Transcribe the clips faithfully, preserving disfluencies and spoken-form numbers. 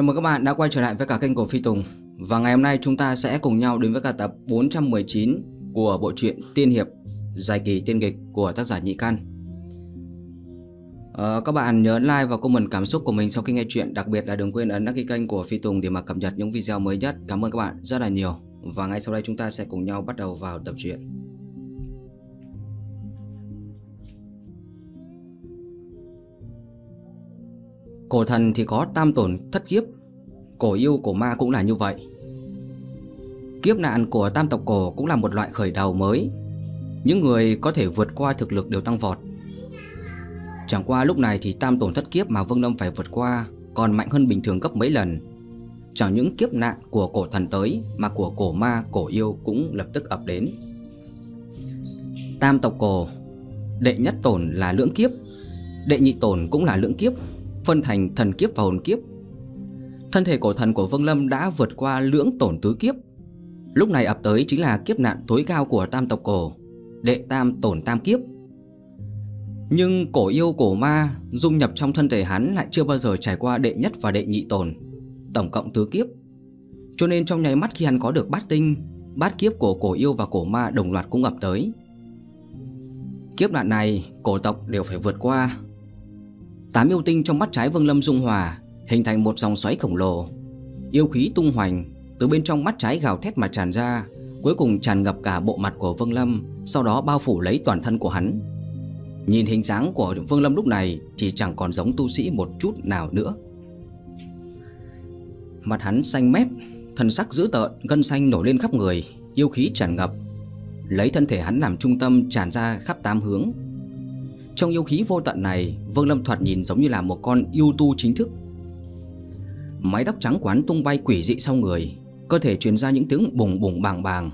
Chào mừng các bạn đã quay trở lại với cả kênh của Phi Tùng. Và ngày hôm nay chúng ta sẽ cùng nhau đến với cả tập bốn trăm mười chín của bộ truyện Tiên Hiệp dài kỳ tiên kịch của tác giả Nhĩ Căn. à, Các bạn nhớ like và comment cảm xúc của mình sau khi nghe chuyện. Đặc biệt là đừng quên ấn đăng ký kênh của Phi Tùng để mà cập nhật những video mới nhất. Cảm ơn các bạn rất là nhiều. Và ngay sau đây chúng ta sẽ cùng nhau bắt đầu vào tập truyện. Cổ thần thì có tam tổn thất kiếp, cổ yêu cổ ma cũng là như vậy. Kiếp nạn của tam tộc cổ cũng là một loại khởi đầu mới. Những người có thể vượt qua thực lực đều tăng vọt. Chẳng qua lúc này thì tam tổn thất kiếp mà Vương Lâm phải vượt qua còn mạnh hơn bình thường gấp mấy lần. Chẳng những kiếp nạn của cổ thần tới mà của cổ ma, cổ yêu cũng lập tức ập đến. Tam tộc cổ, đệ nhất tổn là lưỡng kiếp, đệ nhị tổn cũng là lưỡng kiếp, phân thành thần kiếp và hồn kiếp. Thân thể cổ thần của Vương Lâm đã vượt qua lưỡng tổn tứ kiếp. Lúc này ập tới chính là kiếp nạn tối cao của tam tộc cổ, đệ tam tổn tam kiếp. Nhưng cổ yêu cổ ma dung nhập trong thân thể hắn lại chưa bao giờ trải qua đệ nhất và đệ nhị tổn, tổng cộng tứ kiếp. Cho nên trong nháy mắt khi hắn có được bát tinh, bát kiếp của cổ yêu và cổ ma đồng loạt cũng ập tới. Kiếp nạn này cổ tộc đều phải vượt qua. Tám yêu tinh trong mắt trái Vương Lâm dung hòa, hình thành một dòng xoáy khổng lồ. Yêu khí tung hoành từ bên trong mắt trái gào thét mà tràn ra, cuối cùng tràn ngập cả bộ mặt của Vương Lâm, sau đó bao phủ lấy toàn thân của hắn. Nhìn hình dáng của Vương Lâm lúc này thì chẳng còn giống tu sĩ một chút nào nữa. Mặt hắn xanh mét, thần sắc dữ tợn, gân xanh nổi lên khắp người, yêu khí tràn ngập, lấy thân thể hắn làm trung tâm tràn ra khắp tám hướng. Trong yêu khí vô tận này, Vương Lâm thoạt nhìn giống như là một con yêu tu chính thức. Mái tóc trắng quán tung bay quỷ dị sau người, cơ thể truyền ra những tiếng bùng bùng bàng bàng.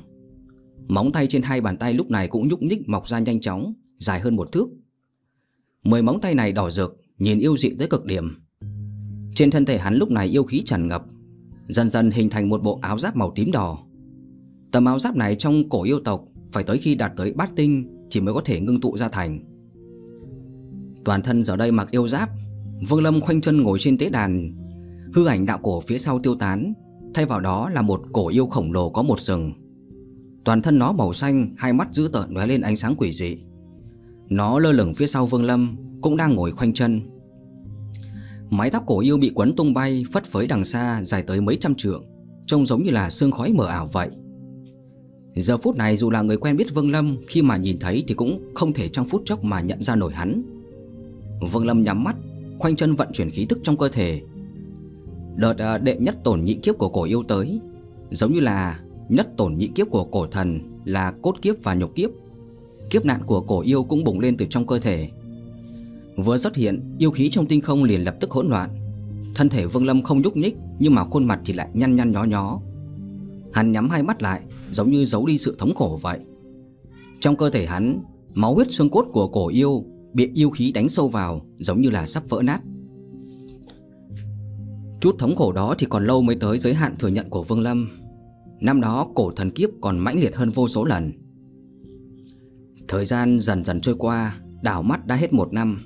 Móng tay trên hai bàn tay lúc này cũng nhúc nhích mọc ra nhanh chóng, dài hơn một thước. Mười móng tay này đỏ rực, nhìn yêu dị tới cực điểm. Trên thân thể hắn lúc này yêu khí tràn ngập, dần dần hình thành một bộ áo giáp màu tím đỏ. Tấm áo giáp này trong cổ yêu tộc phải tới khi đạt tới bát tinh thì mới có thể ngưng tụ ra thành. Toàn thân giờ đây mặc yêu giáp, Vương Lâm khoanh chân ngồi trên tế đàn. Hư ảnh đạo cổ phía sau tiêu tán, thay vào đó là một cổ yêu khổng lồ có một sừng. Toàn thân nó màu xanh, hai mắt dữ tợn lóe lên ánh sáng quỷ dị. Nó lơ lửng phía sau Vương Lâm, cũng đang ngồi khoanh chân. Mái tóc cổ yêu bị quấn tung bay, phất phới đằng xa dài tới mấy trăm trượng, trông giống như là sương khói mờ ảo vậy. Giờ phút này dù là người quen biết Vương Lâm, khi mà nhìn thấy thì cũng không thể trong phút chốc mà nhận ra nổi hắn. Vương Lâm nhắm mắt, khoanh chân vận chuyển khí thức trong cơ thể. Đợt đệ nhất tổn nhị kiếp của cổ yêu tới, giống như là nhất tổn nhị kiếp của cổ thần là cốt kiếp và nhục kiếp. Kiếp nạn của cổ yêu cũng bùng lên từ trong cơ thể. Vừa xuất hiện, yêu khí trong tinh không liền lập tức hỗn loạn. Thân thể Vương Lâm không nhúc nhích, nhưng mà khuôn mặt thì lại nhăn nhăn nhó nhó. Hắn nhắm hai mắt lại, giống như giấu đi sự thống khổ vậy. Trong cơ thể hắn, máu huyết xương cốt của cổ yêu bị yêu khí đánh sâu vào, giống như là sắp vỡ nát. Chút thống khổ đó thì còn lâu mới tới giới hạn thừa nhận của Vương Lâm. Năm đó cổ thần kiếp còn mãnh liệt hơn vô số lần. Thời gian dần dần trôi qua, đảo mắt đã hết một năm.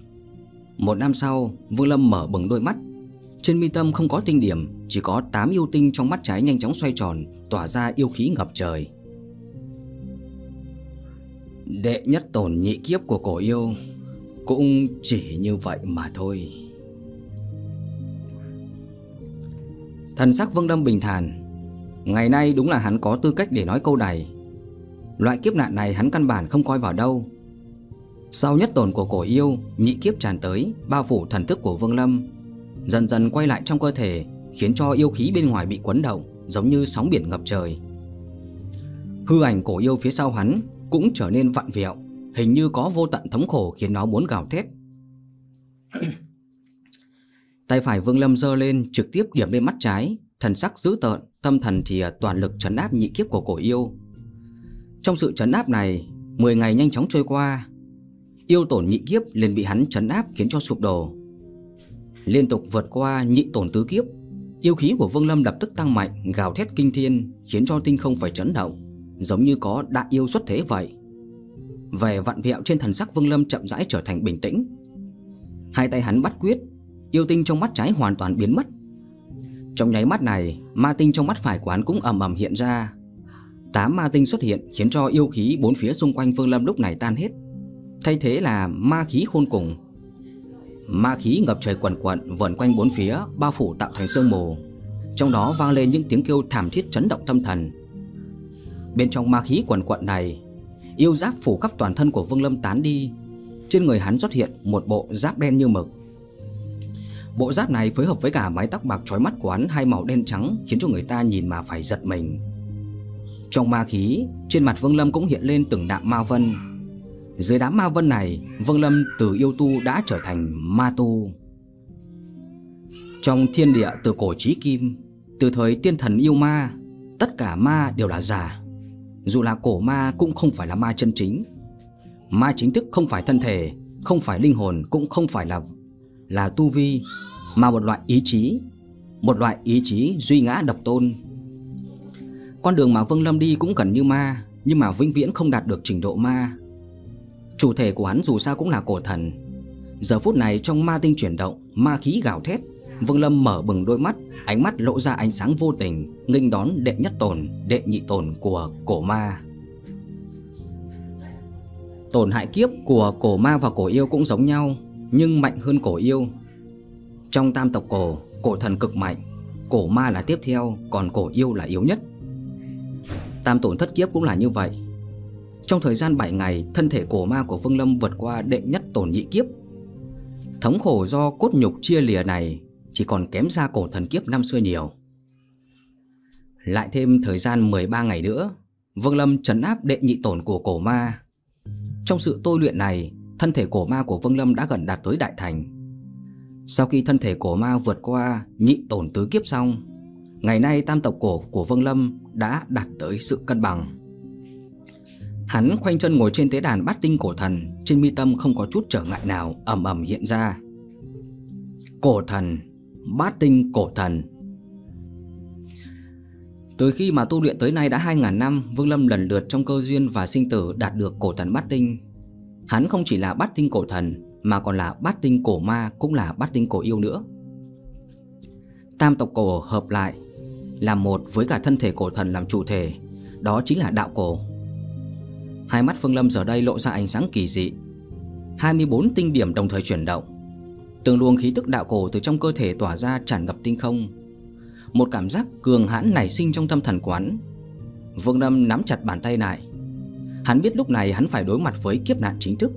Một năm sau, Vương Lâm mở bừng đôi mắt. Trên mi tâm không có tinh điểm, chỉ có tám yêu tinh trong mắt trái nhanh chóng xoay tròn, tỏa ra yêu khí ngập trời. Đệ nhất tổn nhị kiếp của cổ yêu cũng chỉ như vậy mà thôi. Thần sắc Vương Lâm bình thản. Ngày nay đúng là hắn có tư cách để nói câu này. Loại kiếp nạn này hắn căn bản không coi vào đâu. Sau nhất tổn của cổ yêu, nhị kiếp tràn tới, bao phủ thần thức của Vương Lâm, dần dần quay lại trong cơ thể, khiến cho yêu khí bên ngoài bị quấn động, giống như sóng biển ngập trời. Hư ảnh cổ yêu phía sau hắn cũng trở nên vặn vẹo, hình như có vô tận thống khổ khiến nó muốn gào thét. Tay phải Vương Lâm giơ lên, trực tiếp điểm lên mắt trái, thần sắc dữ tợn, tâm thần thì toàn lực trấn áp nhị kiếp của cổ yêu. Trong sự trấn áp này, mười ngày nhanh chóng trôi qua. Yêu tổn nhị kiếp liền bị hắn trấn áp khiến cho sụp đổ. Liên tục vượt qua nhị tổn tứ kiếp, yêu khí của Vương Lâm lập tức tăng mạnh, gào thét kinh thiên, khiến cho tinh không phải chấn động, giống như có đại yêu xuất thế vậy. Vẻ vặn vẹo trên thần sắc Vương Lâm chậm rãi trở thành bình tĩnh. Hai tay hắn bắt quyết, yêu tinh trong mắt trái hoàn toàn biến mất. Trong nháy mắt này, ma tinh trong mắt phải của hắn cũng ầm ầm hiện ra. Tám ma tinh xuất hiện khiến cho yêu khí bốn phía xung quanh Vương Lâm lúc này tan hết, thay thế là ma khí khôn cùng. Ma khí ngập trời quần quận vờn quanh bốn phía, bao phủ tạo thành sương mù, trong đó vang lên những tiếng kêu thảm thiết chấn động tâm thần. Bên trong ma khí quần quận này, yêu giáp phủ khắp toàn thân của Vương Lâm tán đi, trên người hắn xuất hiện một bộ giáp đen như mực. Bộ giáp này phối hợp với cả mái tóc bạc chói mắt của hắn hai màu đen trắng khiến cho người ta nhìn mà phải giật mình. Trong ma khí, trên mặt Vương Lâm cũng hiện lên từng đạm ma vân. Dưới đám ma vân này, Vương Lâm từ yêu tu đã trở thành ma tu. Trong thiên địa từ cổ chí kim, từ thời tiên thần yêu ma, tất cả ma đều là giả. Dù là cổ ma cũng không phải là ma chân chính. Ma chính thức không phải thân thể, không phải linh hồn, cũng không phải là là tu vi, mà một loại ý chí, một loại ý chí duy ngã độc tôn. Con đường mà Vương Lâm đi cũng gần như ma, nhưng mà vĩnh viễn không đạt được trình độ ma. Chủ thể của hắn dù sao cũng là cổ thần. Giờ phút này trong ma tinh chuyển động, ma khí gào thét, Vương Lâm mở bừng đôi mắt, ánh mắt lộ ra ánh sáng vô tình, nghênh đón đệ nhất tồn, đệ nhị tồn của cổ ma. Tổn hại kiếp của cổ ma và cổ yêu cũng giống nhau, nhưng mạnh hơn cổ yêu. Trong tam tộc cổ, cổ thần cực mạnh, cổ ma là tiếp theo, còn cổ yêu là yếu nhất. Tam tổn thất kiếp cũng là như vậy. Trong thời gian bảy ngày, thân thể cổ ma của Vương Lâm vượt qua đệ nhất tổn nhị kiếp. Thống khổ do cốt nhục chia lìa này chỉ còn kém ra cổ thần kiếp năm xưa nhiều. Lại thêm thời gian mười ba ngày nữa, Vương Lâm trấn áp đệ nhị tổn của cổ ma. Trong sự tôi luyện này, thân thể cổ ma của Vương Lâm đã gần đạt tới đại thành. Sau khi thân thể cổ ma vượt qua nhị tổn tứ kiếp xong, ngày nay tam tộc cổ của Vương Lâm đã đạt tới sự cân bằng. Hắn khoanh chân ngồi trên tế đàn bát tinh cổ thần, trên mi tâm không có chút trở ngại nào ầm ầm hiện ra. Cổ thần, bát tinh cổ thần. Từ khi mà tu luyện tới nay đã hai ngàn năm, Vương Lâm lần lượt trong cơ duyên và sinh tử đạt được cổ thần bát tinh. Hắn không chỉ là bát tinh cổ thần mà còn là bát tinh cổ ma, cũng là bát tinh cổ yêu nữa. Tam tộc cổ hợp lại làm một với cả thân thể cổ thần làm chủ thể, đó chính là đạo cổ. Hai mắt Vương Lâm giờ đây lộ ra ánh sáng kỳ dị, hai mươi bốn tinh điểm đồng thời chuyển động. Từng luồng khí tức đạo cổ từ trong cơ thể tỏa ra tràn ngập tinh không. Một cảm giác cường hãn nảy sinh trong tâm thần quán. Vương Lâm nắm chặt bàn tay lại. Hắn biết lúc này hắn phải đối mặt với kiếp nạn chính thức.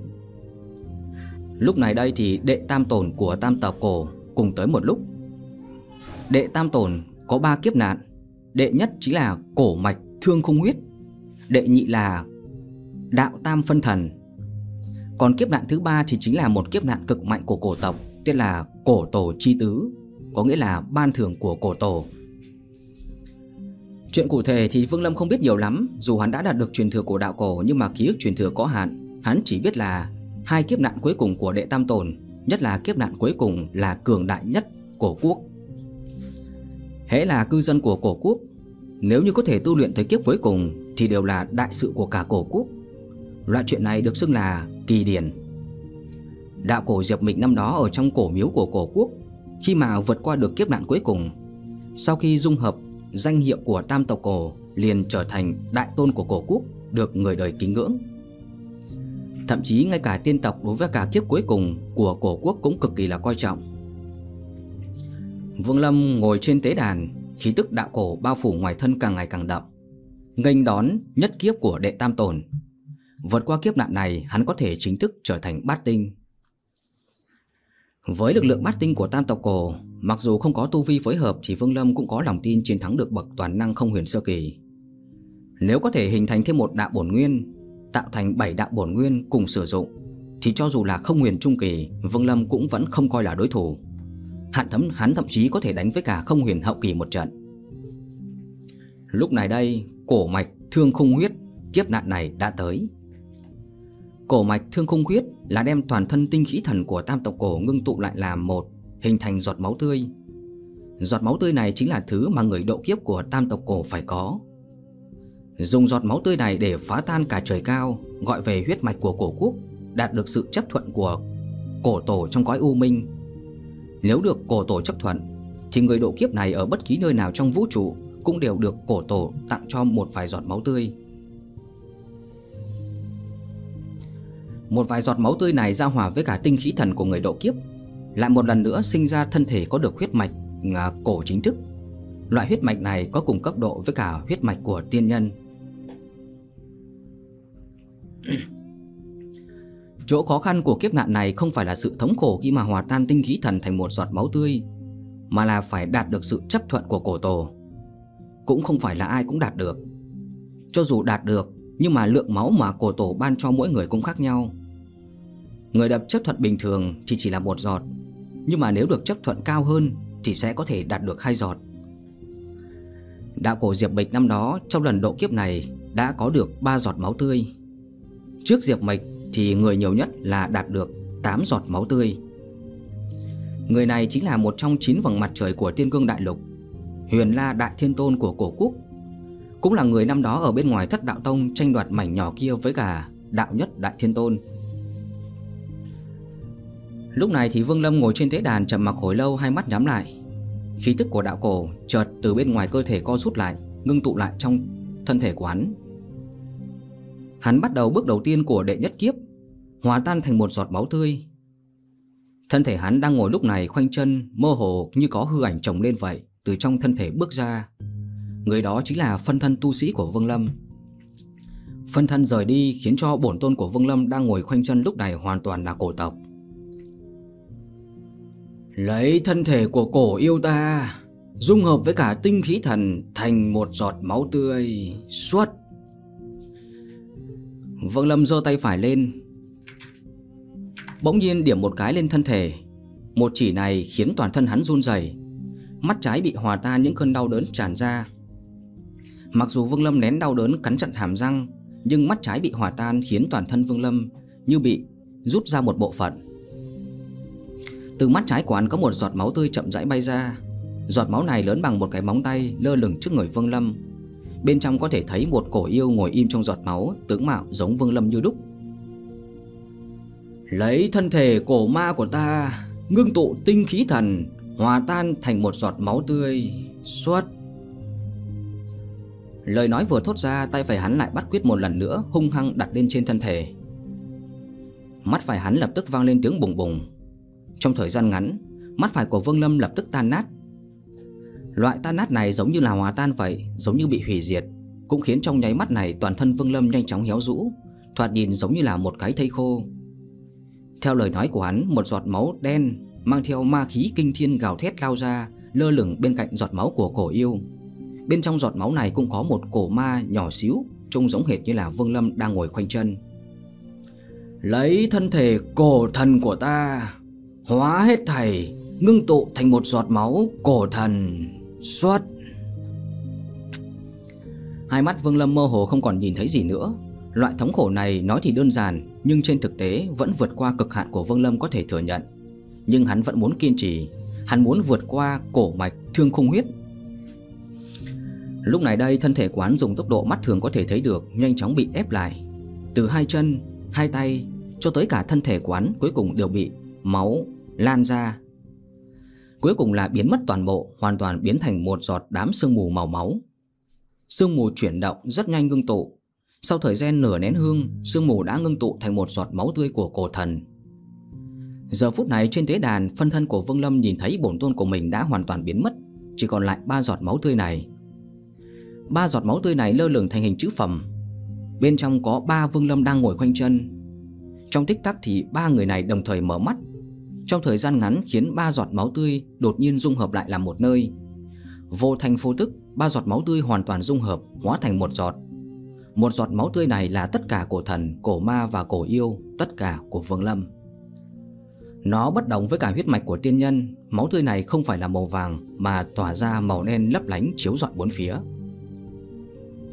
Lúc này đây thì đệ tam tổn của tam tộc cổ cùng tới một lúc. Đệ tam tổn có ba kiếp nạn. Đệ nhất chính là cổ mạch thương không huyết. Đệ nhị là đạo tam phân thần. Còn kiếp nạn thứ ba thì chính là một kiếp nạn cực mạnh của cổ tộc, tên là cổ tổ chi tứ, có nghĩa là ban thưởng của cổ tổ. Chuyện cụ thể thì Vương Lâm không biết nhiều lắm. Dù hắn đã đạt được truyền thừa của đạo cổ, nhưng mà ký ức truyền thừa có hạn. Hắn chỉ biết là hai kiếp nạn cuối cùng của đệ tam tồn, nhất là kiếp nạn cuối cùng là cường đại nhất cổ quốc. Hễ là cư dân của cổ quốc, nếu như có thể tu luyện tới kiếp cuối cùng thì đều là đại sự của cả cổ quốc. Loại chuyện này được xưng là kỳ điển. Đạo cổ Diệp Mịch năm đó ở trong cổ miếu của cổ quốc, khi mà vượt qua được kiếp nạn cuối cùng, sau khi dung hợp, danh hiệu của tam tộc cổ liền trở thành đại tôn của cổ quốc, được người đời kính ngưỡng. Thậm chí ngay cả tiên tộc đối với cả kiếp cuối cùng của cổ quốc cũng cực kỳ là coi trọng. Vương Lâm ngồi trên tế đàn, khí tức đạo cổ bao phủ ngoài thân càng ngày càng đậm, nghênh đón nhất kiếp của đệ tam tồn. Vượt qua kiếp nạn này, hắn có thể chính thức trở thành bát tinh. Với lực lượng bát tinh của tam tộc cổ, mặc dù không có tu vi phối hợp thì Vương Lâm cũng có lòng tin chiến thắng được bậc toàn năng không huyền sơ kỳ. Nếu có thể hình thành thêm một đạo bổn nguyên, tạo thành bảy đạo bổn nguyên cùng sử dụng, thì cho dù là không huyền trung kỳ, Vương Lâm cũng vẫn không coi là đối thủ. Hắn thấm, hắn thậm chí có thể đánh với cả không huyền hậu kỳ một trận. Lúc này đây, cổ mạch thương khung huyết, kiếp nạn này đã tới. Cổ mạch thương khung huyết là đem toàn thân tinh khí thần của tam tộc cổ ngưng tụ lại làm một, hình thành giọt máu tươi. Giọt máu tươi này chính là thứ mà người độ kiếp của tam tộc cổ phải có. Dùng giọt máu tươi này để phá tan cả trời cao, gọi về huyết mạch của cổ quốc, đạt được sự chấp thuận của cổ tổ trong cõi u minh. Nếu được cổ tổ chấp thuận thì người độ kiếp này ở bất kỳ nơi nào trong vũ trụ cũng đều được cổ tổ tặng cho một vài giọt máu tươi. Một vài giọt máu tươi này giao hòa với cả tinh khí thần của người độ kiếp, lại một lần nữa sinh ra thân thể có được huyết mạch cổ chính thức. Loại huyết mạch này có cùng cấp độ với cả huyết mạch của tiên nhân. Chỗ khó khăn của kiếp nạn này không phải là sự thống khổ khi mà hòa tan tinh khí thần thành một giọt máu tươi, mà là phải đạt được sự chấp thuận của cổ tổ. Cũng không phải là ai cũng đạt được. Cho dù đạt được, nhưng mà lượng máu mà cổ tổ ban cho mỗi người cũng khác nhau. Người đập chấp thuận bình thường thì chỉ là một giọt, nhưng mà nếu được chấp thuận cao hơn thì sẽ có thể đạt được hai giọt. Đạo cổ Diệp Mịch năm đó trong lần độ kiếp này đã có được ba giọt máu tươi. Trước Diệp Mịch thì người nhiều nhất là đạt được tám giọt máu tươi. Người này chính là một trong chín vầng mặt trời của Tiên Cương Đại Lục, Huyền La Đại Thiên Tôn của cổ quốc. Cũng là người năm đó ở bên ngoài Thất Đạo Tông tranh đoạt mảnh nhỏ kia với cả Đạo Nhất Đại Thiên Tôn. Lúc này thì Vương Lâm ngồi trên tế đàn trầm mặc hồi lâu, hai mắt nhắm lại. Khí tức của đạo cổ chợt từ bên ngoài cơ thể co rút lại, ngưng tụ lại trong thân thể của hắn. Hắn bắt đầu bước đầu tiên của đệ nhất kiếp, hòa tan thành một giọt máu tươi. Thân thể hắn đang ngồi lúc này khoanh chân, mơ hồ như có hư ảnh chồng lên vậy, từ trong thân thể bước ra. Người đó chính là phân thân tu sĩ của Vương Lâm. Phân thân rời đi khiến cho bổn tôn của Vương Lâm đang ngồi khoanh chân lúc này hoàn toàn là cổ tộc. Lấy thân thể của cổ yêu ta, dung hợp với cả tinh khí thần thành một giọt máu tươi, xuất. Vương Lâm giơ tay phải lên, bỗng nhiên điểm một cái lên thân thể. Một chỉ này khiến toàn thân hắn run rẩy, mắt trái bị hòa tan những cơn đau đớn tràn ra. Mặc dù Vương Lâm nén đau đớn cắn chặt hàm răng, nhưng mắt trái bị hòa tan khiến toàn thân Vương Lâm như bị rút ra một bộ phận. Từ mắt trái của hắn có một giọt máu tươi chậm rãi bay ra. Giọt máu này lớn bằng một cái móng tay, lơ lửng trước người Vương Lâm. Bên trong có thể thấy một cổ yêu ngồi im trong giọt máu, tướng mạo giống Vương Lâm như đúc. Lấy thân thể cổ ma của ta, ngưng tụ tinh khí thần, hòa tan thành một giọt máu tươi, xuất. Lời nói vừa thốt ra, tay phải hắn lại bắt quyết một lần nữa, hung hăng đặt lên trên thân thể. Mắt phải hắn lập tức vang lên tiếng bùng bùng. Trong thời gian ngắn, mắt phải của Vương Lâm lập tức tan nát. Loại tan nát này giống như là hòa tan vậy, giống như bị hủy diệt, cũng khiến trong nháy mắt này toàn thân Vương Lâm nhanh chóng héo rũ, thoạt nhìn giống như là một cái thây khô. Theo lời nói của hắn, một giọt máu đen mang theo ma khí kinh thiên gào thét lao ra, lơ lửng bên cạnh giọt máu của cổ yêu. Bên trong giọt máu này cũng có một cổ ma nhỏ xíu, trông giống hệt như là Vương Lâm đang ngồi khoanh chân. Lấy thân thể cổ thần của ta, hóa hết thảy, ngưng tụ thành một giọt máu cổ thần, xuất. Hai mắt Vương Lâm mơ hồ không còn nhìn thấy gì nữa. Loại thống khổ này nói thì đơn giản, nhưng trên thực tế vẫn vượt qua cực hạn của Vương Lâm có thể thừa nhận. Nhưng hắn vẫn muốn kiên trì, hắn muốn vượt qua cổ mạch thương khung huyết. Lúc này đây thân thể của hắn dùng tốc độ mắt thường có thể thấy được nhanh chóng bị ép lại. Từ hai chân, hai tay cho tới cả thân thể của hắn cuối cùng đều bị máu lan ra. Cuối cùng là biến mất toàn bộ, hoàn toàn biến thành một giọt đám sương mù màu máu. Sương mù chuyển động rất nhanh ngưng tụ. Sau thời gian nửa nén hương, sương mù đã ngưng tụ thành một giọt máu tươi của cổ thần. Giờ phút này trên tế đàn, phân thân của Vương Lâm nhìn thấy bổn tôn của mình đã hoàn toàn biến mất, chỉ còn lại ba giọt máu tươi này. Ba giọt máu tươi này lơ lửng thành hình chữ phẩm. Bên trong có ba Vương Lâm đang ngồi khoanh chân. Trong tích tắc thì ba người này đồng thời mở mắt. Trong thời gian ngắn khiến ba giọt máu tươi đột nhiên dung hợp lại làm một nơi. Vô thanh vô tức, ba giọt máu tươi hoàn toàn dung hợp, hóa thành một giọt. Một giọt máu tươi này là tất cả cổ thần, cổ ma và cổ yêu, tất cả của Vương Lâm. Nó bất đồng với cả huyết mạch của tiên nhân, máu tươi này không phải là màu vàng mà tỏa ra màu đen lấp lánh chiếu rọi bốn phía.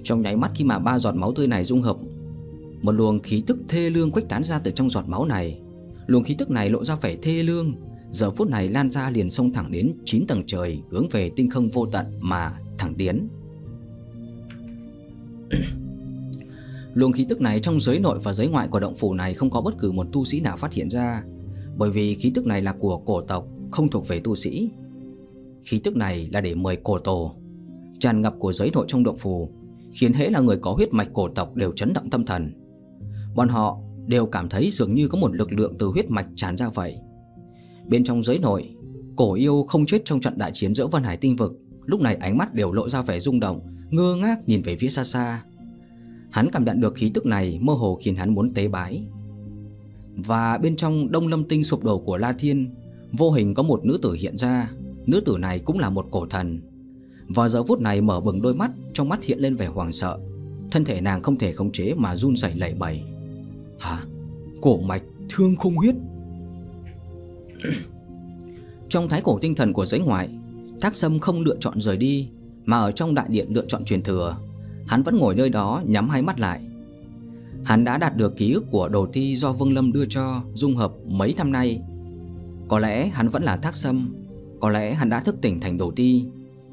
Trong nháy mắt khi mà ba giọt máu tươi này dung hợp, một luồng khí tức thê lương khuếch tán ra từ trong giọt máu này. Luồng khí tức này lộ ra vẻ thê lương, giờ phút này lan ra liền xông thẳng đến chín tầng trời, hướng về tinh không vô tận mà thẳng tiến. Luồng khí tức này trong giới nội và giới ngoại của động phủ này không có bất cứ một tu sĩ nào phát hiện ra, bởi vì khí tức này là của cổ tộc, không thuộc về tu sĩ. Khí tức này là để mời cổ tổ, tràn ngập của giới nội trong động phủ, khiến hễ là người có huyết mạch cổ tộc đều chấn động tâm thần. Bọn họ đều cảm thấy dường như có một lực lượng từ huyết mạch tràn ra vậy. Bên trong giới nội, Cổ Yêu không chết trong trận đại chiến giữa Vân Hải Tinh Vực, lúc này ánh mắt đều lộ ra vẻ rung động, ngơ ngác nhìn về phía xa xa. Hắn cảm nhận được khí tức này mơ hồ khiến hắn muốn tế bái. Và bên trong Đông Lâm Tinh sụp đổ của La Thiên, vô hình có một nữ tử hiện ra. Nữ tử này cũng là một cổ thần. Vào giờ phút này mở bừng đôi mắt, trong mắt hiện lên vẻ hoảng sợ. Thân thể nàng không thể khống chế mà run rẩy lẩy bẩy. Hả? Cổ mạch thương không huyết? Trong thái cổ tinh thần của giới ngoại, Thác Sâm không lựa chọn rời đi, mà ở trong đại điện lựa chọn truyền thừa. Hắn vẫn ngồi nơi đó nhắm hai mắt lại. Hắn đã đạt được ký ức của Đô Ti do Vương Lâm đưa cho, dung hợp mấy năm nay. Có lẽ hắn vẫn là Thác Sâm, có lẽ hắn đã thức tỉnh thành Đô Ti.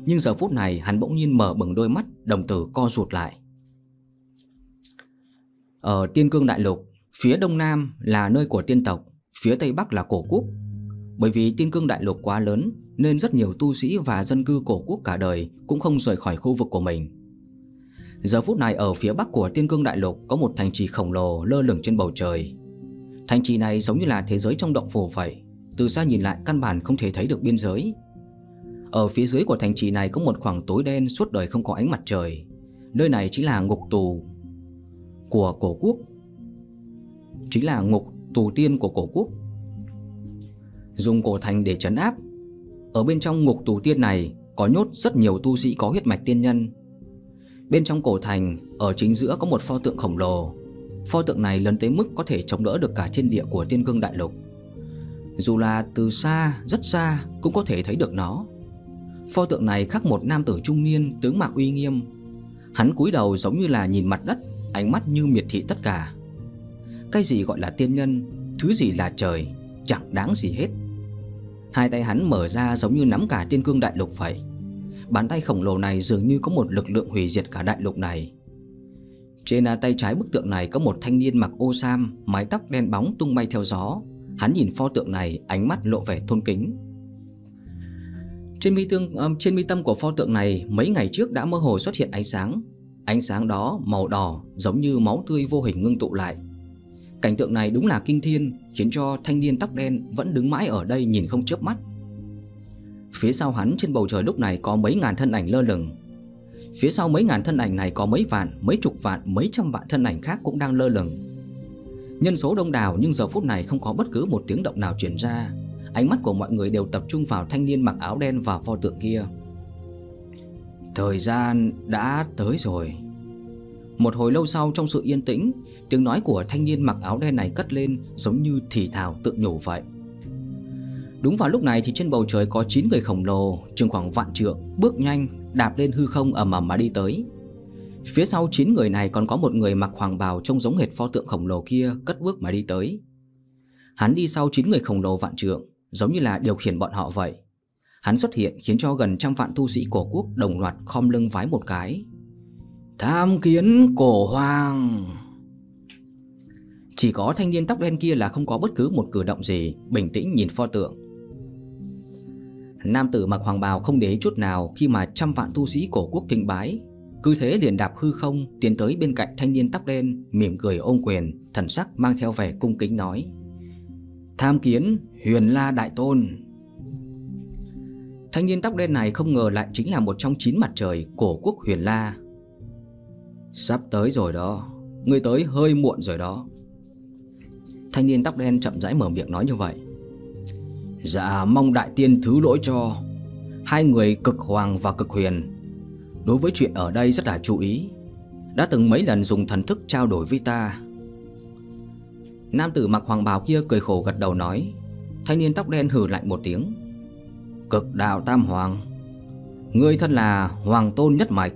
Nhưng giờ phút này hắn bỗng nhiên mở bừng đôi mắt, đồng tử co rụt lại. Ở Tiên Cương Đại Lục, phía đông nam là nơi của tiên tộc, phía tây bắc là cổ quốc. Bởi vì Tiên Cương Đại Lục quá lớn nên rất nhiều tu sĩ và dân cư cổ quốc cả đời cũng không rời khỏi khu vực của mình. Giờ phút này ở phía bắc của Tiên Cương Đại Lục có một thành trì khổng lồ lơ lửng trên bầu trời. Thành trì này giống như là thế giới trong động phủ vậy, từ xa nhìn lại căn bản không thể thấy được biên giới. Ở phía dưới của thành trì này có một khoảng tối đen suốt đời không có ánh mặt trời. Nơi này chính là ngục tù của cổ quốc, chính là ngục tù tiên của cổ quốc. Dùng cổ thành để trấn áp. Ở bên trong ngục tù tiên này có nhốt rất nhiều tu sĩ có huyết mạch tiên nhân. Bên trong cổ thành, ở chính giữa có một pho tượng khổng lồ. Pho tượng này lớn tới mức có thể chống đỡ được cả thiên địa của Tiên Cương Đại Lục. Dù là từ xa, rất xa cũng có thể thấy được nó. Pho tượng này khắc một nam tử trung niên, tướng mạo uy nghiêm. Hắn cúi đầu giống như là nhìn mặt đất, ánh mắt như miệt thị tất cả. Cái gì gọi là tiên nhân, thứ gì là trời, chẳng đáng gì hết. Hai tay hắn mở ra giống như nắm cả Tiên Cương Đại Lục vậy. Bàn tay khổng lồ này dường như có một lực lượng hủy diệt cả đại lục này. Trên tay trái bức tượng này có một thanh niên mặc ô sam, mái tóc đen bóng tung bay theo gió. Hắn nhìn pho tượng này, ánh mắt lộ vẻ thôn kính. Trên mi, tương, trên mi tâm của pho tượng này mấy ngày trước đã mơ hồ xuất hiện ánh sáng. Ánh sáng đó màu đỏ giống như máu tươi vô hình ngưng tụ lại. Cảnh tượng này đúng là kinh thiên, khiến cho thanh niên tóc đen vẫn đứng mãi ở đây nhìn không chớp mắt. Phía sau hắn trên bầu trời lúc này có mấy ngàn thân ảnh lơ lửng. Phía sau mấy ngàn thân ảnh này có mấy vạn, mấy chục vạn, mấy trăm vạn thân ảnh khác cũng đang lơ lửng. Nhân số đông đảo nhưng giờ phút này không có bất cứ một tiếng động nào truyền ra. Ánh mắt của mọi người đều tập trung vào thanh niên mặc áo đen và pho tượng kia. Thời gian đã tới rồi. Một hồi lâu sau, trong sự yên tĩnh, tiếng nói của thanh niên mặc áo đen này cất lên giống như thì thào tự nhủ vậy. Đúng vào lúc này thì trên bầu trời có chín người khổng lồ, chừng khoảng vạn trượng, bước nhanh, đạp lên hư không ầm ầm mà đi tới. Phía sau chín người này còn có một người mặc hoàng bào trông giống hệt pho tượng khổng lồ kia, cất bước mà đi tới. Hắn đi sau chín người khổng lồ vạn trượng, giống như là điều khiển bọn họ vậy. Hắn xuất hiện khiến cho gần trăm vạn tu sĩ cổ quốc đồng loạt khom lưng vái một cái. Tham kiến cổ hoàng. Chỉ có thanh niên tóc đen kia là không có bất cứ một cử động gì, bình tĩnh nhìn pho tượng. Nam tử mặc hoàng bào không để ý chút nào khi mà trăm vạn tu sĩ cổ quốc kinh bái, cứ thế liền đạp hư không tiến tới bên cạnh thanh niên tóc đen, mỉm cười ôm quyền, thần sắc mang theo vẻ cung kính nói: Tham kiến Huyền La Đại Tôn. Thanh niên tóc đen này không ngờ lại chính là một trong chín mặt trời cổ quốc Huyền La. Sắp tới rồi đó, người tới hơi muộn rồi đó. Thanh niên tóc đen chậm rãi mở miệng nói như vậy. Dạ mong đại tiên thứ lỗi cho. Hai người cực hoàng và cực huyền đối với chuyện ở đây rất là chú ý, đã từng mấy lần dùng thần thức trao đổi với ta. Nam tử mặc hoàng bào kia cười khổ gật đầu nói. Thanh niên tóc đen hừ lạnh một tiếng. Cực đạo tam hoàng, ngươi thân là hoàng tôn nhất mạch,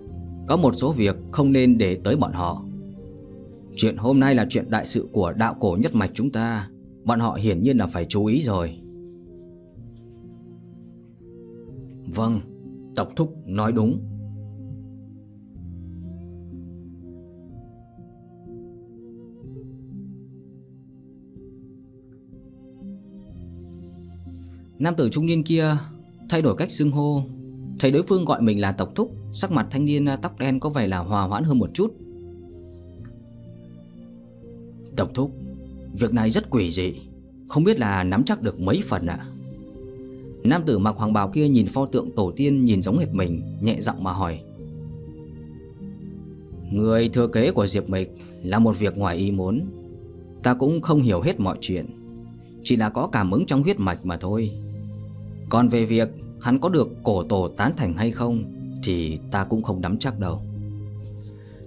có một số việc không nên để tới bọn họ. Chuyện hôm nay là chuyện đại sự của đạo cổ nhất mạch chúng ta, bọn họ hiển nhiên là phải chú ý rồi. Vâng, tộc thúc nói đúng. Nam tử trung niên kia thay đổi cách xưng hô. Thấy đối phương gọi mình là tộc thúc, sắc mặt thanh niên tóc đen có vẻ là hòa hoãn hơn một chút. Tộc thúc, việc này rất quỷ dị, không biết là nắm chắc được mấy phần ạ à? Nam tử mặc hoàng bào kia nhìn pho tượng tổ tiên nhìn giống hệt mình, nhẹ giọng mà hỏi. Người thừa kế của Diệp Mịch là một việc ngoài ý muốn, ta cũng không hiểu hết mọi chuyện, chỉ là có cảm ứng trong huyết mạch mà thôi. Còn về việc hắn có được cổ tổ tán thành hay không thì ta cũng không nắm chắc đâu.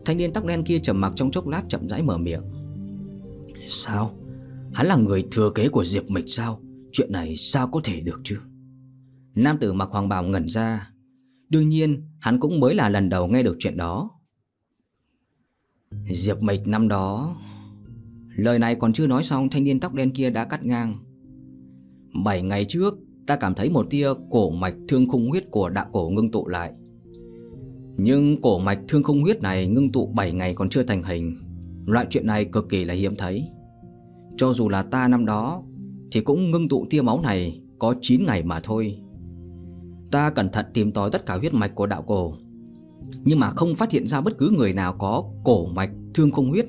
Thanh niên tóc đen kia trầm mặc trong chốc lát, chậm rãi mở miệng. Sao? Hắn là người thừa kế của Diệp Mịch sao? Chuyện này sao có thể được chứ? Nam tử mặc hoàng bào ngẩn ra. Đương nhiên hắn cũng mới là lần đầu nghe được chuyện đó. Diệp Mịch năm đó... Lời này còn chưa nói xong, thanh niên tóc đen kia đã cắt ngang. Bảy ngày trước ta cảm thấy một tia cổ mạch thương khung huyết của đạo cổ ngưng tụ lại. Nhưng cổ mạch thương khung huyết này ngưng tụ bảy ngày còn chưa thành hình. Loại chuyện này cực kỳ là hiếm thấy. Cho dù là ta năm đó thì cũng ngưng tụ tia máu này có chín ngày mà thôi. Ta cẩn thận tìm tòi tất cả huyết mạch của đạo cổ, nhưng mà không phát hiện ra bất cứ người nào có cổ mạch thương khung huyết.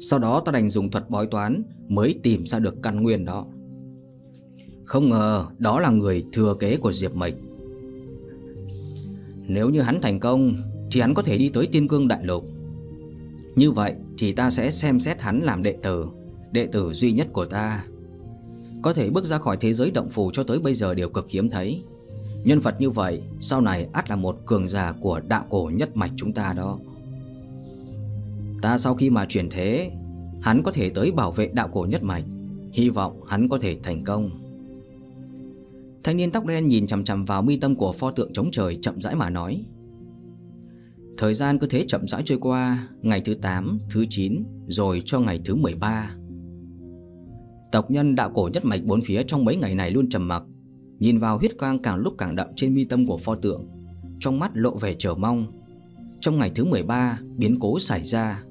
Sau đó ta đành dùng thuật bói toán mới tìm ra được căn nguyên đó. Không ngờ đó là người thừa kế của Diệp Mịch. Nếu như hắn thành công thì hắn có thể đi tới Tiên Cương Đại Lục. Như vậy thì ta sẽ xem xét hắn làm đệ tử, đệ tử duy nhất của ta. Có thể bước ra khỏi thế giới động phủ cho tới bây giờ đều cực hiếm thấy. Nhân vật như vậy sau này ắt là một cường giả của đạo cổ nhất mạch chúng ta đó. Ta sau khi mà chuyển thế, hắn có thể tới bảo vệ đạo cổ nhất mạch. Hy vọng hắn có thể thành công. Thanh niên tóc đen nhìn chằm chằm vào mi tâm của pho tượng chống trời, chậm rãi mà nói. Thời gian cứ thế chậm rãi trôi qua, ngày thứ tám, thứ chín, rồi cho ngày thứ mười ba. Tộc nhân đạo cổ nhất mạch bốn phía trong mấy ngày này luôn trầm mặc, nhìn vào huyết quang càng lúc càng đậm trên mi tâm của pho tượng, trong mắt lộ vẻ chờ mong. Trong ngày thứ mười ba, biến cố xảy ra.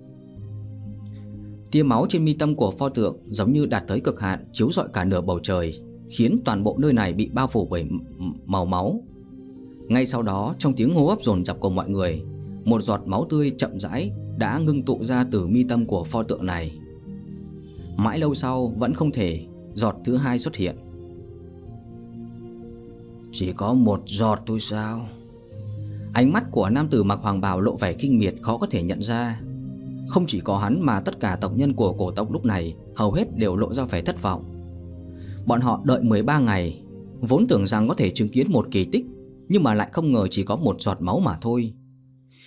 Tia máu trên mi tâm của pho tượng giống như đạt tới cực hạn, chiếu rọi cả nửa bầu trời, khiến toàn bộ nơi này bị bao phủ bởi màu máu. Ngay sau đó, trong tiếng hô hấp dồn dập của mọi người, một giọt máu tươi chậm rãi đã ngưng tụ ra từ mi tâm của pho tượng này. Mãi lâu sau vẫn không thể giọt thứ hai xuất hiện. Chỉ có một giọt thôi sao? Ánh mắt của nam tử mặc hoàng bào lộ vẻ khinh miệt khó có thể nhận ra. Không chỉ có hắn mà tất cả tộc nhân của cổ tộc lúc này hầu hết đều lộ ra vẻ thất vọng. Bọn họ đợi mười ba ngày, vốn tưởng rằng có thể chứng kiến một kỳ tích, nhưng mà lại không ngờ chỉ có một giọt máu mà thôi.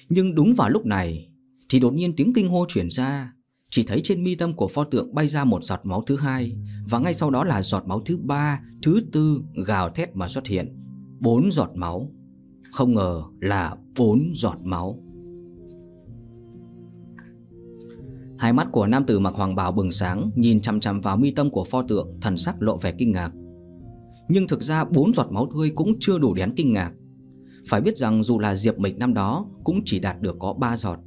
Nhưng đúng vào lúc này thì đột nhiên tiếng kinh hô chuyển ra. Chỉ thấy trên mi tâm của pho tượng bay ra một giọt máu thứ hai, và ngay sau đó là giọt máu thứ ba, thứ tư gào thét mà xuất hiện. Bốn giọt máu. Không ngờ là bốn giọt máu. Hai mắt của nam tử mặc hoàng bào bừng sáng, nhìn chằm chằm vào mi tâm của pho tượng, thần sắc lộ vẻ kinh ngạc. Nhưng thực ra bốn giọt máu tươi cũng chưa đủ để hắn kinh ngạc. Phải biết rằng dù là Diệp Mịch năm đó cũng chỉ đạt được có ba giọt.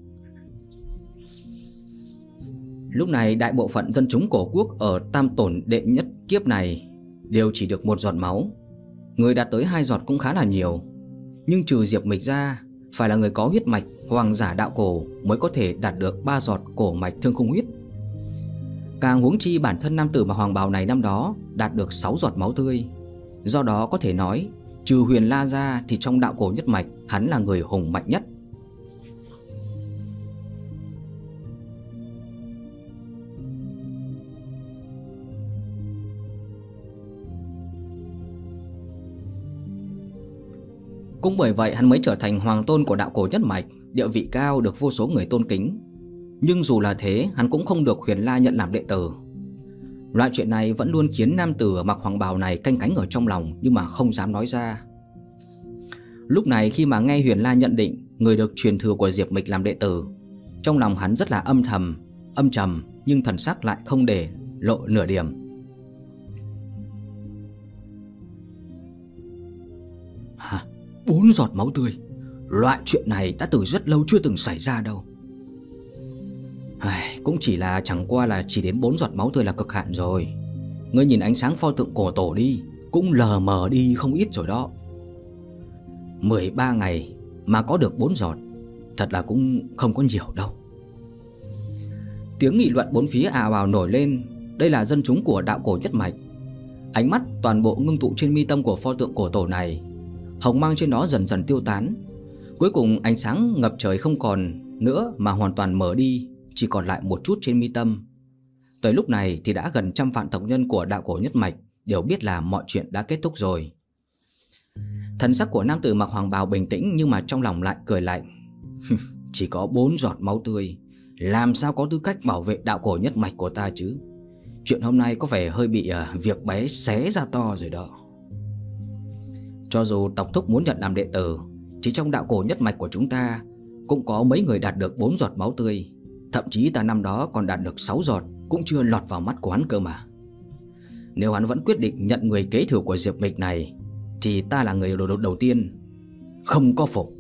Lúc này đại bộ phận dân chúng cổ quốc ở tam tổn đệ nhất kiếp này đều chỉ được một giọt máu. Người đạt tới hai giọt cũng khá là nhiều. Nhưng trừ Diệp Mịch ra, phải là người có huyết mạch hoàng giả đạo cổ mới có thể đạt được ba giọt cổ mạch thương khung huyết. Càng huống chi bản thân nam tử mà hoàng bào này năm đó đạt được sáu giọt máu tươi. Do đó có thể nói, trừ Huyền La ra thì trong đạo cổ nhất mạch hắn là người hùng mạnh nhất. Cũng bởi vậy hắn mới trở thành hoàng tôn của đạo cổ nhất mạch, địa vị cao được vô số người tôn kính. Nhưng dù là thế, hắn cũng không được Huyền La nhận làm đệ tử. Loại chuyện này vẫn luôn khiến nam tử mặc hoàng bào này canh cánh ở trong lòng, nhưng mà không dám nói ra. Lúc này khi mà nghe Huyền La nhận định người được truyền thừa của Diệp Mịch làm đệ tử, trong lòng hắn rất là âm thầm, âm trầm, nhưng thần sắc lại không để lộ nửa điểm. Hả? Bốn giọt máu tươi. Loại chuyện này đã từ rất lâu chưa từng xảy ra đâu. Ai, cũng chỉ là chẳng qua là chỉ đến bốn giọt máu tươi là cực hạn rồi. Ngươi nhìn ánh sáng pho tượng cổ tổ đi, cũng lờ mờ đi không ít rồi đó. Mười ba ngày mà có được bốn giọt, thật là cũng không có nhiều đâu. Tiếng nghị luận bốn phía ào ào nổi lên. Đây là dân chúng của đạo cổ nhất mạch. Ánh mắt toàn bộ ngưng tụ trên mi tâm của pho tượng cổ tổ này. Hồng mang trên đó dần dần tiêu tán. Cuối cùng ánh sáng ngập trời không còn nữa mà hoàn toàn mở đi, chỉ còn lại một chút trên mi tâm. Tới lúc này thì đã gần trăm vạn tộc nhân của đạo cổ nhất mạch đều biết là mọi chuyện đã kết thúc rồi. Thần sắc của nam tử mặc hoàng bào bình tĩnh, nhưng mà trong lòng lại cười lạnh. Chỉ có bốn giọt máu tươi, làm sao có tư cách bảo vệ đạo cổ nhất mạch của ta chứ? Chuyện hôm nay có vẻ hơi bị uh, việc bé xé ra to rồi đó. Cho dù tộc thúc muốn nhận làm đệ tử, chỉ trong đạo cổ nhất mạch của chúng ta cũng có mấy người đạt được bốn giọt máu tươi. Thậm chí ta năm đó còn đạt được sáu giọt, cũng chưa lọt vào mắt của hắn cơ mà. Nếu hắn vẫn quyết định nhận người kế thừa của Diệp Mịch này, thì ta là người đầu, đầu tiên. Không có phục.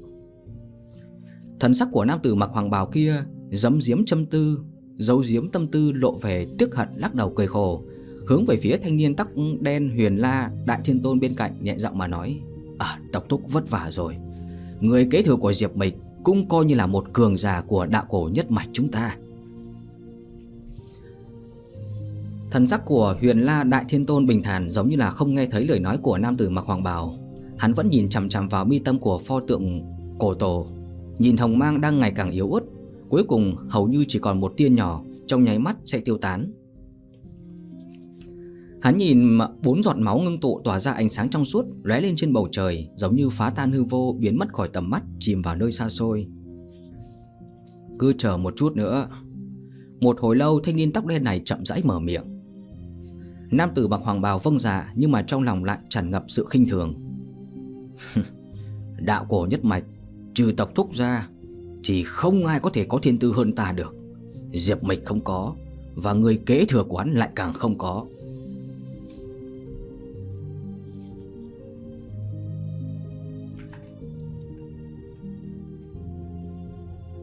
Thần sắc của nam tử mặc hoàng bào kia giấm giếm châm tư, giấu giếm tâm tư lộ vẻ tiếc hận, lắc đầu cười khổ, hướng về phía thanh niên tóc đen Huyền La Đại Thiên Tôn bên cạnh nhẹ giọng mà nói: À, tộc thúc vất vả rồi. Người kế thừa của Diệp Mịch cũng coi như là một cường giả của đạo cổ nhất mạch chúng ta. Thần sắc của Huyền La Đại Thiên Tôn bình thản, giống như là không nghe thấy lời nói của nam tử mặc hoàng bào. Hắn vẫn nhìn chằm chằm vào mi tâm của pho tượng cổ tổ, nhìn hồng mang đang ngày càng yếu ớt, cuối cùng hầu như chỉ còn một tia nhỏ, trong nháy mắt sẽ tiêu tán. Hắn nhìn bốn giọt máu ngưng tụ tỏa ra ánh sáng trong suốt, lóe lên trên bầu trời, giống như phá tan hư vô, biến mất khỏi tầm mắt, chìm vào nơi xa xôi. Cứ chờ một chút nữa. Một hồi lâu, thanh niên tóc đen này chậm rãi mở miệng. Nam tử bạc hoàng bào vâng dạ, nhưng mà trong lòng lại tràn ngập sự khinh thường. Đạo cổ nhất mạch, trừ tộc thúc ra, thì không ai có thể có thiên tư hơn ta được. Diệp Mịch không có, và người kế thừa của hắn lại càng không có.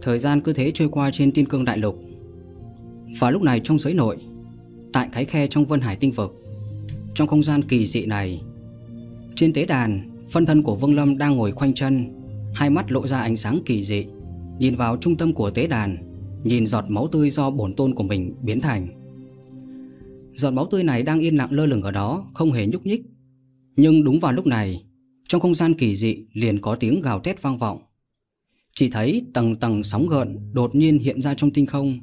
Thời gian cứ thế trôi qua trên Tiên Cương Đại Lục. Và lúc này trong giới nội, tại cái khe trong Vân Hải Tinh Vực, trong không gian kỳ dị này, trên tế đàn, phân thân của Vương Lâm đang ngồi khoanh chân, hai mắt lộ ra ánh sáng kỳ dị, nhìn vào trung tâm của tế đàn, nhìn giọt máu tươi do bổn tôn của mình biến thành. Giọt máu tươi này đang yên lặng lơ lửng ở đó, không hề nhúc nhích. Nhưng đúng vào lúc này, trong không gian kỳ dị liền có tiếng gào thét vang vọng. Chỉ thấy tầng tầng sóng gợn đột nhiên hiện ra trong tinh không,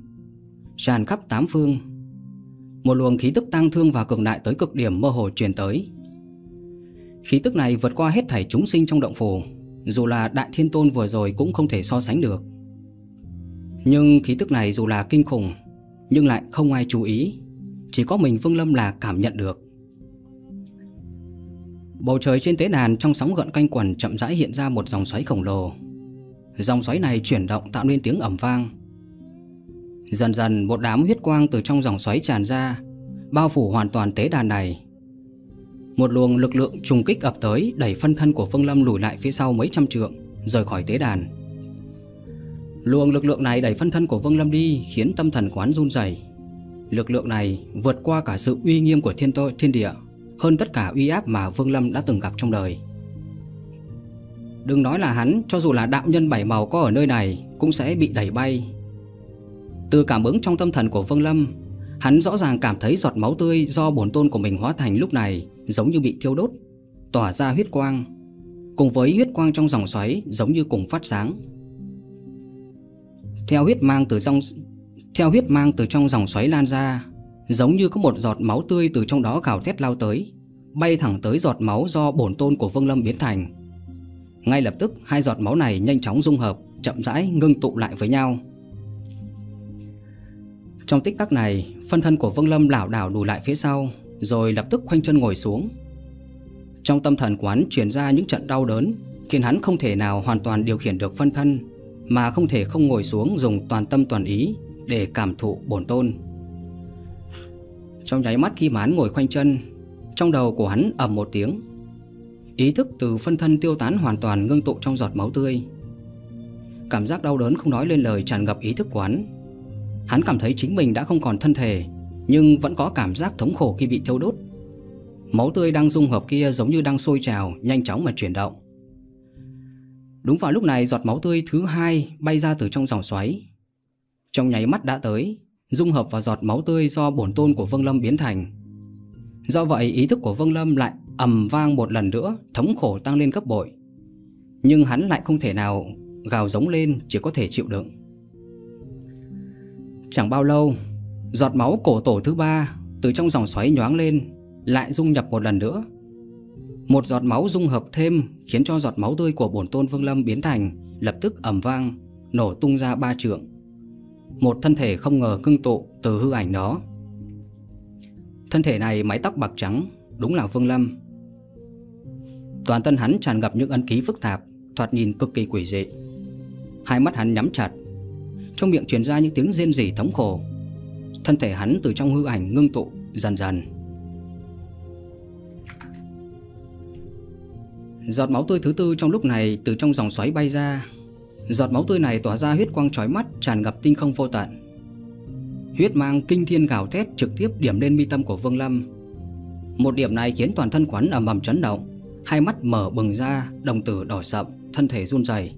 tràn khắp tám phương. Một luồng khí tức tang thương và cường đại tới cực điểm mơ hồ truyền tới. Khí tức này vượt qua hết thảy chúng sinh trong động phủ, dù là Đại Thiên Tôn vừa rồi cũng không thể so sánh được. Nhưng khí tức này dù là kinh khủng, nhưng lại không ai chú ý, chỉ có mình Vương Lâm là cảm nhận được. Bầu trời trên tế đàn trong sóng gợn canh quẩn chậm rãi hiện ra một dòng xoáy khổng lồ. Dòng xoáy này chuyển động tạo nên tiếng ầm vang. Dần dần một đám huyết quang từ trong dòng xoáy tràn ra, bao phủ hoàn toàn tế đàn này. Một luồng lực lượng trùng kích ập tới, đẩy phân thân của Vương Lâm lùi lại phía sau mấy trăm trượng, rời khỏi tế đàn. Luồng lực lượng này đẩy phân thân của Vương Lâm đi, khiến tâm thần quán run rẩy. Lực lượng này vượt qua cả sự uy nghiêm của thiên tội thiên địa, hơn tất cả uy áp mà Vương Lâm đã từng gặp trong đời. Đừng nói là hắn, cho dù là đạo nhân bảy màu có ở nơi này cũng sẽ bị đẩy bay. Từ cảm ứng trong tâm thần của Vương Lâm, hắn rõ ràng cảm thấy giọt máu tươi do bổn tôn của mình hóa thành lúc này giống như bị thiêu đốt, tỏa ra huyết quang, cùng với huyết quang trong dòng xoáy giống như cùng phát sáng. Theo huyết mang từ trong theo huyết mang từ trong dòng xoáy lan ra, giống như có một giọt máu tươi từ trong đó gào thét lao tới, bay thẳng tới giọt máu do bổn tôn của Vương Lâm biến thành. Ngay lập tức hai giọt máu này nhanh chóng dung hợp, chậm rãi ngưng tụ lại với nhau. Trong tích tắc này, phân thân của Vương Lâm lảo đảo lùi lại phía sau, rồi lập tức khoanh chân ngồi xuống. Trong tâm thần của hắn truyền ra những trận đau đớn, khiến hắn không thể nào hoàn toàn điều khiển được phân thân, mà không thể không ngồi xuống dùng toàn tâm toàn ý để cảm thụ bổn tôn. Trong nháy mắt khi mà hắn ngồi khoanh chân, trong đầu của hắn ầm một tiếng, ý thức từ phân thân tiêu tán hoàn toàn, ngưng tụ trong giọt máu tươi. Cảm giác đau đớn không nói lên lời tràn ngập ý thức của hắn. Hắn cảm thấy chính mình đã không còn thân thể, nhưng vẫn có cảm giác thống khổ khi bị thiêu đốt. Máu tươi đang dung hợp kia giống như đang sôi trào, nhanh chóng mà chuyển động. Đúng vào lúc này, giọt máu tươi thứ hai bay ra từ trong dòng xoáy. Trong nháy mắt đã tới, dung hợp vào giọt máu tươi do bổn tôn của Vương Lâm biến thành. Do vậy ý thức của Vương Lâm lại ầm vang một lần nữa, thống khổ tăng lên gấp bội. Nhưng hắn lại không thể nào gào giống lên, chỉ có thể chịu đựng. Chẳng bao lâu, giọt máu cổ tổ thứ ba từ trong dòng xoáy nhoáng lên, lại dung nhập một lần nữa. Một giọt máu dung hợp thêm khiến cho giọt máu tươi của bổn tôn Vương Lâm biến thành, lập tức ầm vang nổ tung ra ba trượng. Một thân thể không ngờ ngưng tụ từ hư ảnh đó. Thân thể này mái tóc bạc trắng, đúng là Vương Lâm. Toàn thân hắn tràn ngập những ấn ký phức tạp, thoạt nhìn cực kỳ quỷ dị. Hai mắt hắn nhắm chặt, trong miệng truyền ra những tiếng rên rỉ thống khổ. Thân thể hắn từ trong hư ảnh ngưng tụ dần dần. Giọt máu tươi thứ tư trong lúc này từ trong dòng xoáy bay ra. Giọt máu tươi này tỏa ra huyết quang chói mắt, tràn ngập tinh không vô tận. Huyết mang kinh thiên gào thét trực tiếp điểm lên mi tâm của Vương Lâm. Một điểm này khiến toàn thân quán ầm ầm chấn động, hai mắt mở bừng ra, đồng tử đỏ sậm, thân thể run rẩy.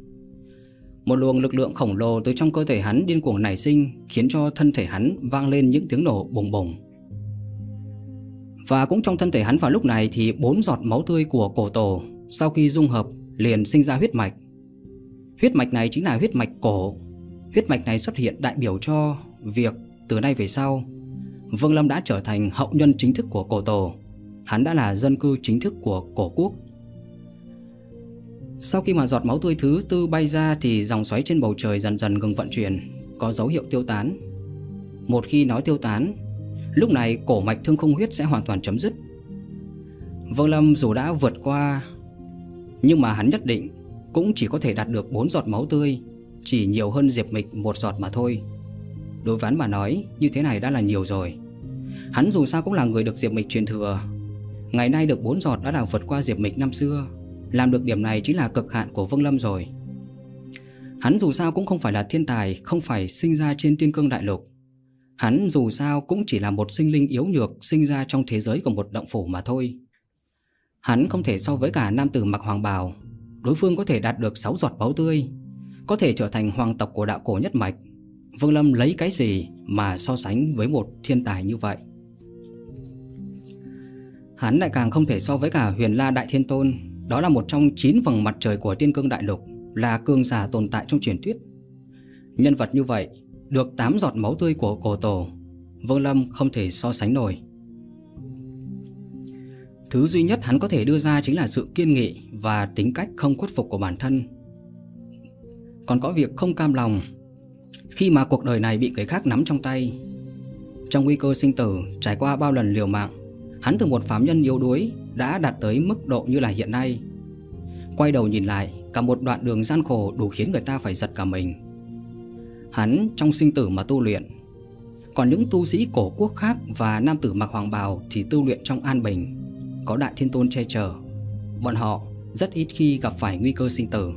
Một luồng lực lượng khổng lồ từ trong cơ thể hắn điên cuồng nảy sinh, khiến cho thân thể hắn vang lên những tiếng nổ bùng bùng. Và cũng trong thân thể hắn vào lúc này thì bốn giọt máu tươi của cổ tổ sau khi dung hợp liền sinh ra huyết mạch. Huyết mạch này chính là huyết mạch cổ. Huyết mạch này xuất hiện đại biểu cho việc từ nay về sau, Vương Lâm đã trở thành hậu nhân chính thức của cổ tổ. Hắn đã là dân cư chính thức của cổ quốc. Sau khi mà giọt máu tươi thứ tư bay ra thì dòng xoáy trên bầu trời dần dần ngừng vận chuyển, có dấu hiệu tiêu tán. Một khi nó tiêu tán, lúc này cổ mạch thương không huyết sẽ hoàn toàn chấm dứt. Vương Lâm dù đã vượt qua, nhưng mà hắn nhất định cũng chỉ có thể đạt được bốn giọt máu tươi, chỉ nhiều hơn Diệp Mịch một giọt mà thôi. Đối với hắn mà nói, như thế này đã là nhiều rồi. Hắn dù sao cũng là người được Diệp Mịch truyền thừa, ngày nay được bốn giọt đã là vượt qua Diệp Mịch năm xưa. Làm được điểm này chính là cực hạn của Vương Lâm rồi. Hắn dù sao cũng không phải là thiên tài, không phải sinh ra trên Tiên Cương Đại Lục. Hắn dù sao cũng chỉ là một sinh linh yếu nhược, sinh ra trong thế giới của một động phủ mà thôi. Hắn không thể so với cả nam tử mặc hoàng bào. Đối phương có thể đạt được sáu giọt máu tươi, có thể trở thành hoàng tộc của đạo cổ nhất mạch. Vương Lâm lấy cái gì mà so sánh với một thiên tài như vậy? Hắn lại càng không thể so với cả Huyền La Đại Thiên Tôn. Đó là một trong chín vầng mặt trời của Tiên Cương Đại Lục, là cường giả tồn tại trong truyền thuyết. Nhân vật như vậy được tám giọt máu tươi của cổ tổ, Vương Lâm không thể so sánh nổi. Thứ duy nhất hắn có thể đưa ra chính là sự kiên nghị và tính cách không khuất phục của bản thân. Còn có việc không cam lòng khi mà cuộc đời này bị người khác nắm trong tay. Trong nguy cơ sinh tử, trải qua bao lần liều mạng, hắn từ một phàm nhân yếu đuối đã đạt tới mức độ như là hiện nay. Quay đầu nhìn lại, cả một đoạn đường gian khổ đủ khiến người ta phải giật cả mình. Hắn trong sinh tử mà tu luyện, còn những tu sĩ cổ quốc khác và nam tử mặc hoàng bào thì tu luyện trong an bình, có Đại Thiên Tôn che chở, bọn họ rất ít khi gặp phải nguy cơ sinh tử.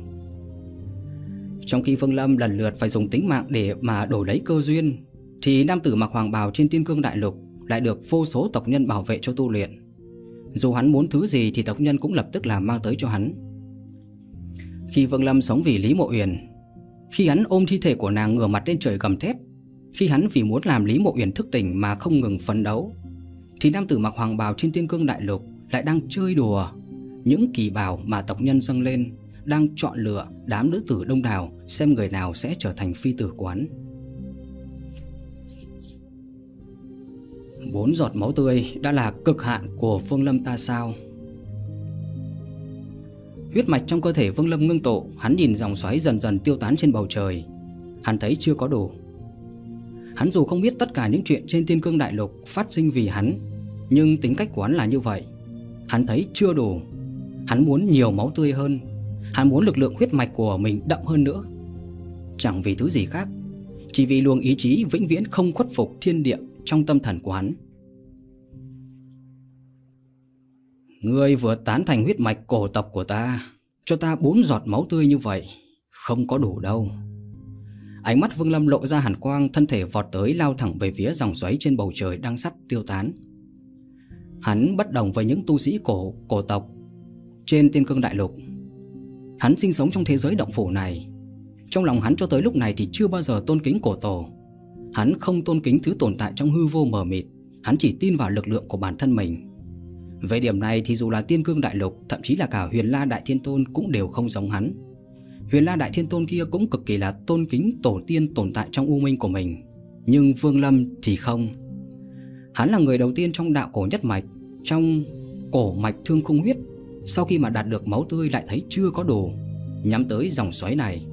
Trong khi Vương Lâm lần lượt phải dùng tính mạng để mà đổi lấy cơ duyên, thì nam tử mặc hoàng bào trên Tiên Cương Đại Lục lại được vô số tộc nhân bảo vệ cho tu luyện. Dù hắn muốn thứ gì thì tộc nhân cũng lập tức là mang tới cho hắn. Khi Vương Lâm sống vì Lý Mộ Uyển, khi hắn ôm thi thể của nàng ngửa mặt lên trời gầm thét, khi hắn vì muốn làm Lý Mộ Uyển thức tỉnh mà không ngừng phấn đấu, thì nam tử mặc hoàng bào trên Tiên Cương Đại Lục lại đang chơi đùa những kỳ bảo mà tộc nhân dâng lên, đang chọn lựa đám nữ tử đông đảo xem người nào sẽ trở thành phi tử quán. Bốn giọt máu tươi đã là cực hạn của Vương Lâm ta sao? Huyết mạch trong cơ thể Vương Lâm ngưng tụ, hắn nhìn dòng xoáy dần dần tiêu tán trên bầu trời. Hắn thấy chưa có đủ. Hắn dù không biết tất cả những chuyện trên Tiên Cương Đại Lục phát sinh vì hắn, nhưng tính cách của hắn là như vậy. Hắn thấy chưa đủ. Hắn muốn nhiều máu tươi hơn. Hắn muốn lực lượng huyết mạch của mình đậm hơn nữa. Chẳng vì thứ gì khác, chỉ vì luồng ý chí vĩnh viễn không khuất phục thiên địa trong tâm thần của hắn. Ngươi vừa tán thành huyết mạch cổ tộc của ta, cho ta bốn giọt máu tươi như vậy, không có đủ đâu. Ánh mắt Vương Lâm lộ ra hàn quang, thân thể vọt tới lao thẳng về phía dòng xoáy trên bầu trời đang sắp tiêu tán. Hắn bất đồng với những tu sĩ cổ, cổ tộc trên Tiên Cương Đại Lục. Hắn sinh sống trong thế giới động phủ này. Trong lòng hắn cho tới lúc này thì chưa bao giờ tôn kính cổ tổ. Hắn không tôn kính thứ tồn tại trong hư vô mờ mịt. Hắn chỉ tin vào lực lượng của bản thân mình. Về điểm này thì dù là Tiên Cương Đại Lục, thậm chí là cả Huyền La Đại Thiên Tôn cũng đều không giống hắn. Huyền La Đại Thiên Tôn kia cũng cực kỳ là tôn kính tổ tiên tồn tại trong u minh của mình. Nhưng Vương Lâm thì không. Hắn là người đầu tiên trong đạo cổ nhất mạch, trong cổ mạch thương khung huyết, sau khi mà đạt được máu tươi lại thấy chưa có đồ, nhắm tới dòng xoáy này.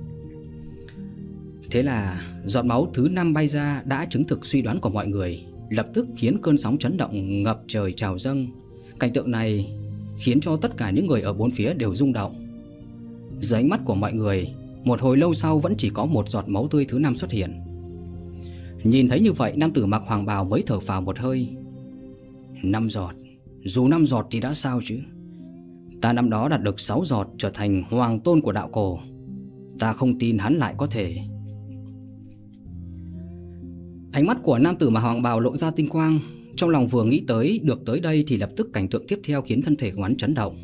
Thế là giọt máu thứ năm bay ra đã chứng thực suy đoán của mọi người, lập tức khiến cơn sóng chấn động ngập trời trào dâng. Cảnh tượng này khiến cho tất cả những người ở bốn phía đều rung động. Dưới ánh mắt của mọi người, một hồi lâu sau vẫn chỉ có một giọt máu tươi thứ năm xuất hiện. Nhìn thấy như vậy, nam tử mặc hoàng bào mới thở phào một hơi. Năm giọt, dù năm giọt thì đã sao chứ? Ta năm đó đạt được sáu giọt, trở thành hoàng tôn của đạo cổ. Ta không tin hắn lại có thể. Ánh mắt của nam tử mặc hoàng bào lộ ra tinh quang. Trong lòng vừa nghĩ tới được tới đây thì lập tức cảnh tượng tiếp theo khiến thân thể của hắn chấn động.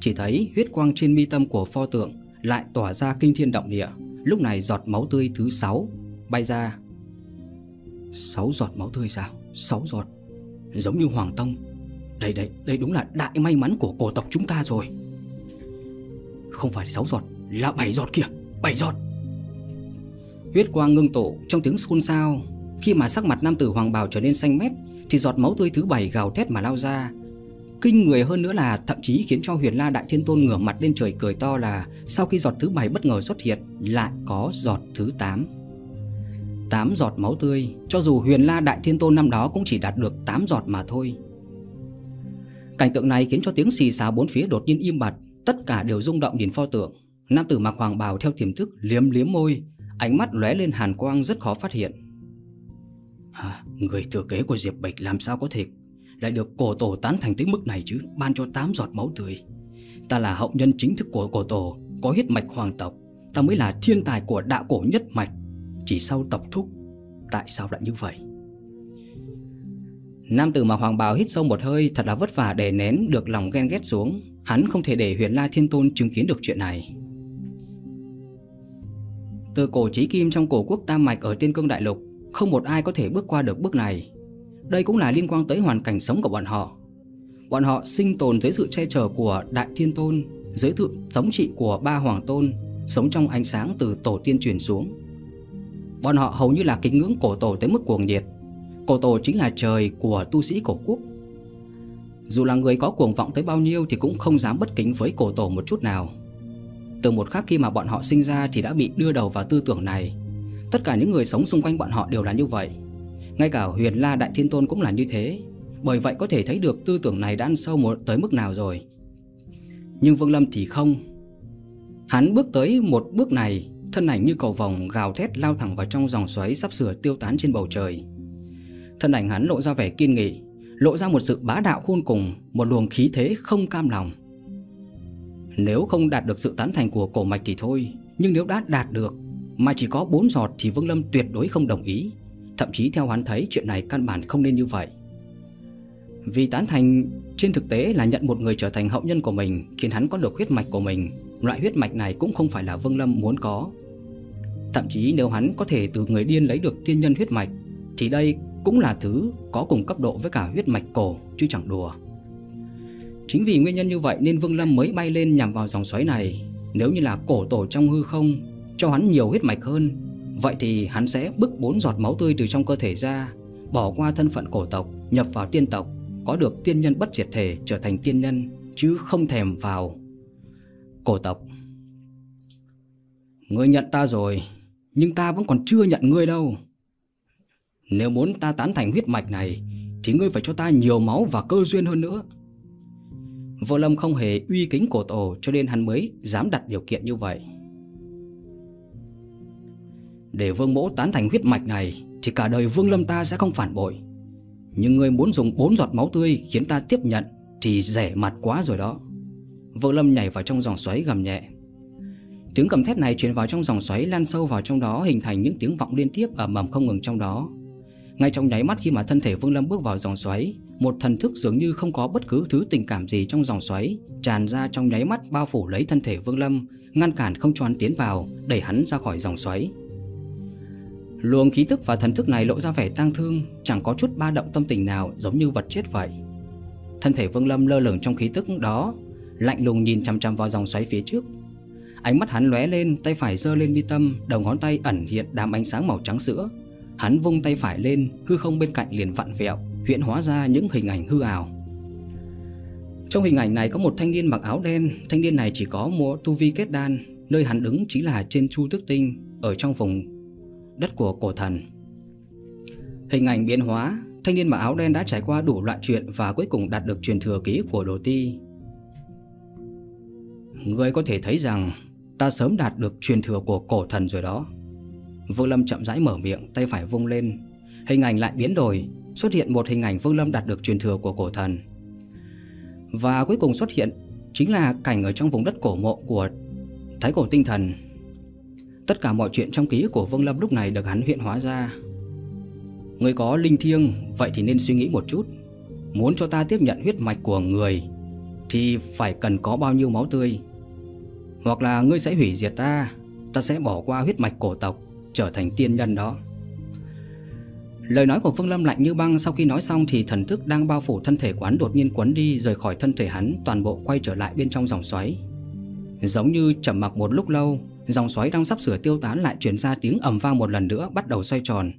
Chỉ thấy huyết quang trên mi tâm của pho tượng lại tỏa ra kinh thiên động địa. Lúc này giọt máu tươi thứ sáu bay ra. Sáu giọt máu tươi sao? Sáu giọt. Giống như Hoàng Tông. Đây đây, đây đúng là đại may mắn của cổ tộc chúng ta rồi. Không phải sáu giọt, là bảy giọt kìa, bảy giọt. Huyết quang ngưng tụ, trong tiếng xôn xao. Khi mà sắc mặt nam tử hoàng bào trở nên xanh mét thì giọt máu tươi thứ bảy gào thét mà lao ra. Kinh người hơn nữa là thậm chí khiến cho Huyền La Đại Thiên Tôn ngửa mặt lên trời cười to là sau khi giọt thứ bảy bất ngờ xuất hiện lại có giọt thứ tám. Tám giọt máu tươi, cho dù Huyền La Đại Thiên Tôn năm đó cũng chỉ đạt được tám giọt mà thôi. Cảnh tượng này khiến cho tiếng xì xào bốn phía đột nhiên im bặt, tất cả đều rung động nhìn pho tượng. Nam tử mặc hoàng bào theo tiềm thức liếm liếm môi, ánh mắt lóe lên hàn quang rất khó phát hiện. À, người thừa kế của Diệp Mịch làm sao có thể lại được cổ tổ tán thành tới mức này chứ? Ban cho tám giọt máu tươi. Ta là hậu nhân chính thức của cổ tổ, có huyết mạch hoàng tộc. Ta mới là thiên tài của đạo cổ nhất mạch. Chỉ sau tộc thúc. Tại sao lại như vậy? Nam tử mà hoàng bào hít sâu một hơi. Thật là vất vả để nén được lòng ghen ghét xuống. Hắn không thể để Huyền La Thiên Tôn chứng kiến được chuyện này. Từ cổ chí kim trong cổ quốc Tam Mạch ở Tiên Cương Đại Lục, không một ai có thể bước qua được bước này. Đây cũng là liên quan tới hoàn cảnh sống của bọn họ. Bọn họ sinh tồn dưới sự che chở của Đại Thiên Tôn, dưới sự thống trị của ba Hoàng Tôn, sống trong ánh sáng từ tổ tiên truyền xuống. Bọn họ hầu như là kính ngưỡng cổ tổ tới mức cuồng nhiệt. Cổ tổ chính là trời của tu sĩ cổ quốc. Dù là người có cuồng vọng tới bao nhiêu thì cũng không dám bất kính với cổ tổ một chút nào. Từ một khắc khi mà bọn họ sinh ra thì đã bị đưa đầu vào tư tưởng này. Tất cả những người sống xung quanh bọn họ đều là như vậy. Ngay cả Huyền La Đại Thiên Tôn cũng là như thế. Bởi vậy có thể thấy được tư tưởng này đã ăn sâu một tới mức nào rồi. Nhưng Vương Lâm thì không. Hắn bước tới một bước này, thân ảnh như cầu vồng gào thét lao thẳng vào trong dòng xoáy sắp sửa tiêu tán trên bầu trời. Thân ảnh hắn lộ ra vẻ kiên nghị, lộ ra một sự bá đạo khôn cùng, một luồng khí thế không cam lòng. Nếu không đạt được sự tán thành của cổ mạch thì thôi, nhưng nếu đã đạt được mà chỉ có bốn giọt thì Vương Lâm tuyệt đối không đồng ý. Thậm chí theo hắn thấy chuyện này căn bản không nên như vậy. Vì tán thành trên thực tế là nhận một người trở thành hậu nhân của mình, khiến hắn có được huyết mạch của mình. Loại huyết mạch này cũng không phải là Vương Lâm muốn có. Thậm chí nếu hắn có thể từ người điên lấy được tiên nhân huyết mạch thì đây cũng là thứ có cùng cấp độ với cả huyết mạch cổ, chứ chẳng đùa. Chính vì nguyên nhân như vậy nên Vương Lâm mới bay lên nhằm vào dòng xoáy này. Nếu như là cổ tổ trong hư không cho hắn nhiều huyết mạch hơn, vậy thì hắn sẽ bức bốn giọt máu tươi từ trong cơ thể ra, bỏ qua thân phận cổ tộc, nhập vào tiên tộc, có được tiên nhân bất diệt thể, trở thành tiên nhân, chứ không thèm vào cổ tộc. Ngươi nhận ta rồi, nhưng ta vẫn còn chưa nhận ngươi đâu. Nếu muốn ta tán thành huyết mạch này thì ngươi phải cho ta nhiều máu và cơ duyên hơn nữa. Vô Lâm không hề uy kính cổ tổ, cho nên hắn mới dám đặt điều kiện như vậy. Để Vương Mỗ tán thành huyết mạch này thì cả đời Vương Lâm ta sẽ không phản bội. Nhưng ngươi muốn dùng bốn giọt máu tươi khiến ta tiếp nhận thì rẻ mặt quá rồi đó. Vương Lâm nhảy vào trong dòng xoáy gầm nhẹ. Tiếng gầm thét này truyền vào trong dòng xoáy, lan sâu vào trong đó, hình thành những tiếng vọng liên tiếp ầm ầm không ngừng trong đó. Ngay trong nháy mắt khi mà thân thể Vương Lâm bước vào dòng xoáy, một thần thức dường như không có bất cứ thứ tình cảm gì trong dòng xoáy tràn ra trong nháy mắt, bao phủ lấy thân thể Vương Lâm, ngăn cản không cho hắn tiến vào, đẩy hắn ra khỏi dòng xoáy. Luồng khí tức và thần thức này lộ ra vẻ tang thương, chẳng có chút ba động tâm tình nào, giống như vật chết vậy. Thân thể Vương Lâm lơ lửng trong khí tức đó, lạnh lùng nhìn chằm chằm vào dòng xoáy phía trước. Ánh mắt hắn lóe lên, tay phải giơ lên mi tâm, đầu ngón tay ẩn hiện đám ánh sáng màu trắng sữa. Hắn vung tay phải lên, hư không bên cạnh liền vặn vẹo, huyễn hóa ra những hình ảnh hư ảo. Trong hình ảnh này có một thanh niên mặc áo đen, thanh niên này chỉ có một tu vi kết đan, nơi hắn đứng chính là trên Chu Tước Tinh, ở trong vùng đất của cổ thần. Hình ảnh biến hóa, thanh niên mặc áo đen đã trải qua đủ loại chuyện và cuối cùng đạt được truyền thừa ký của Đô Ti. Ngươi có thể thấy rằng ta sớm đạt được truyền thừa của cổ thần rồi đó. Vương Lâm chậm rãi mở miệng, tay phải vung lên, hình ảnh lại biến đổi, xuất hiện một hình ảnh Vương Lâm đạt được truyền thừa của cổ thần. Và cuối cùng xuất hiện chính là cảnh ở trong vùng đất cổ mộ của Thái Cổ Tinh Thần. Tất cả mọi chuyện trong ký ức của Vương Lâm lúc này được hắn hiện hóa ra. Người có linh thiêng, vậy thì nên suy nghĩ một chút. Muốn cho ta tiếp nhận huyết mạch của người thì phải cần có bao nhiêu máu tươi. Hoặc là ngươi sẽ hủy diệt ta, ta sẽ bỏ qua huyết mạch cổ tộc, trở thành tiên nhân đó. Lời nói của Vương Lâm lạnh như băng. Sau khi nói xong thì thần thức đang bao phủ thân thể của hắn đột nhiên quấn đi, rời khỏi thân thể hắn, toàn bộ quay trở lại bên trong dòng xoáy. Giống như trầm mặc một lúc lâu, dòng xoáy đang sắp sửa tiêu tán lại truyền ra tiếng ầm vang một lần nữa, bắt đầu xoay tròn.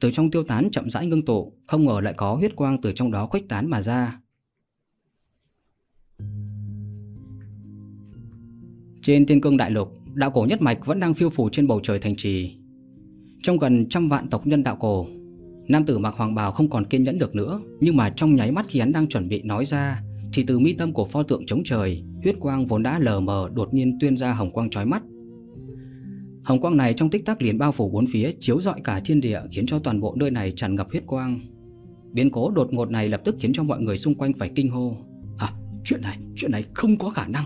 Từ trong tiêu tán chậm rãi ngưng tụ, không ngờ lại có huyết quang từ trong đó khuếch tán mà ra. Trên Tiên Cương Đại Lục, đạo cổ nhất mạch vẫn đang phiêu phù trên bầu trời thành trì. Trong gần trăm vạn tộc nhân đạo cổ, nam tử mặc hoàng bào không còn kiên nhẫn được nữa, nhưng mà trong nháy mắt khi hắn đang chuẩn bị nói ra thì từ mi tâm của pho tượng chống trời, huyết quang vốn đã lờ mờ đột nhiên tuyên ra hồng quang chói mắt. Hồng quang này trong tích tắc liền bao phủ bốn phía, chiếu rọi cả thiên địa, khiến cho toàn bộ nơi này tràn ngập huyết quang. Biến cố đột ngột này lập tức khiến cho mọi người xung quanh phải kinh hô. Hả? Chuyện này, chuyện này không có khả năng.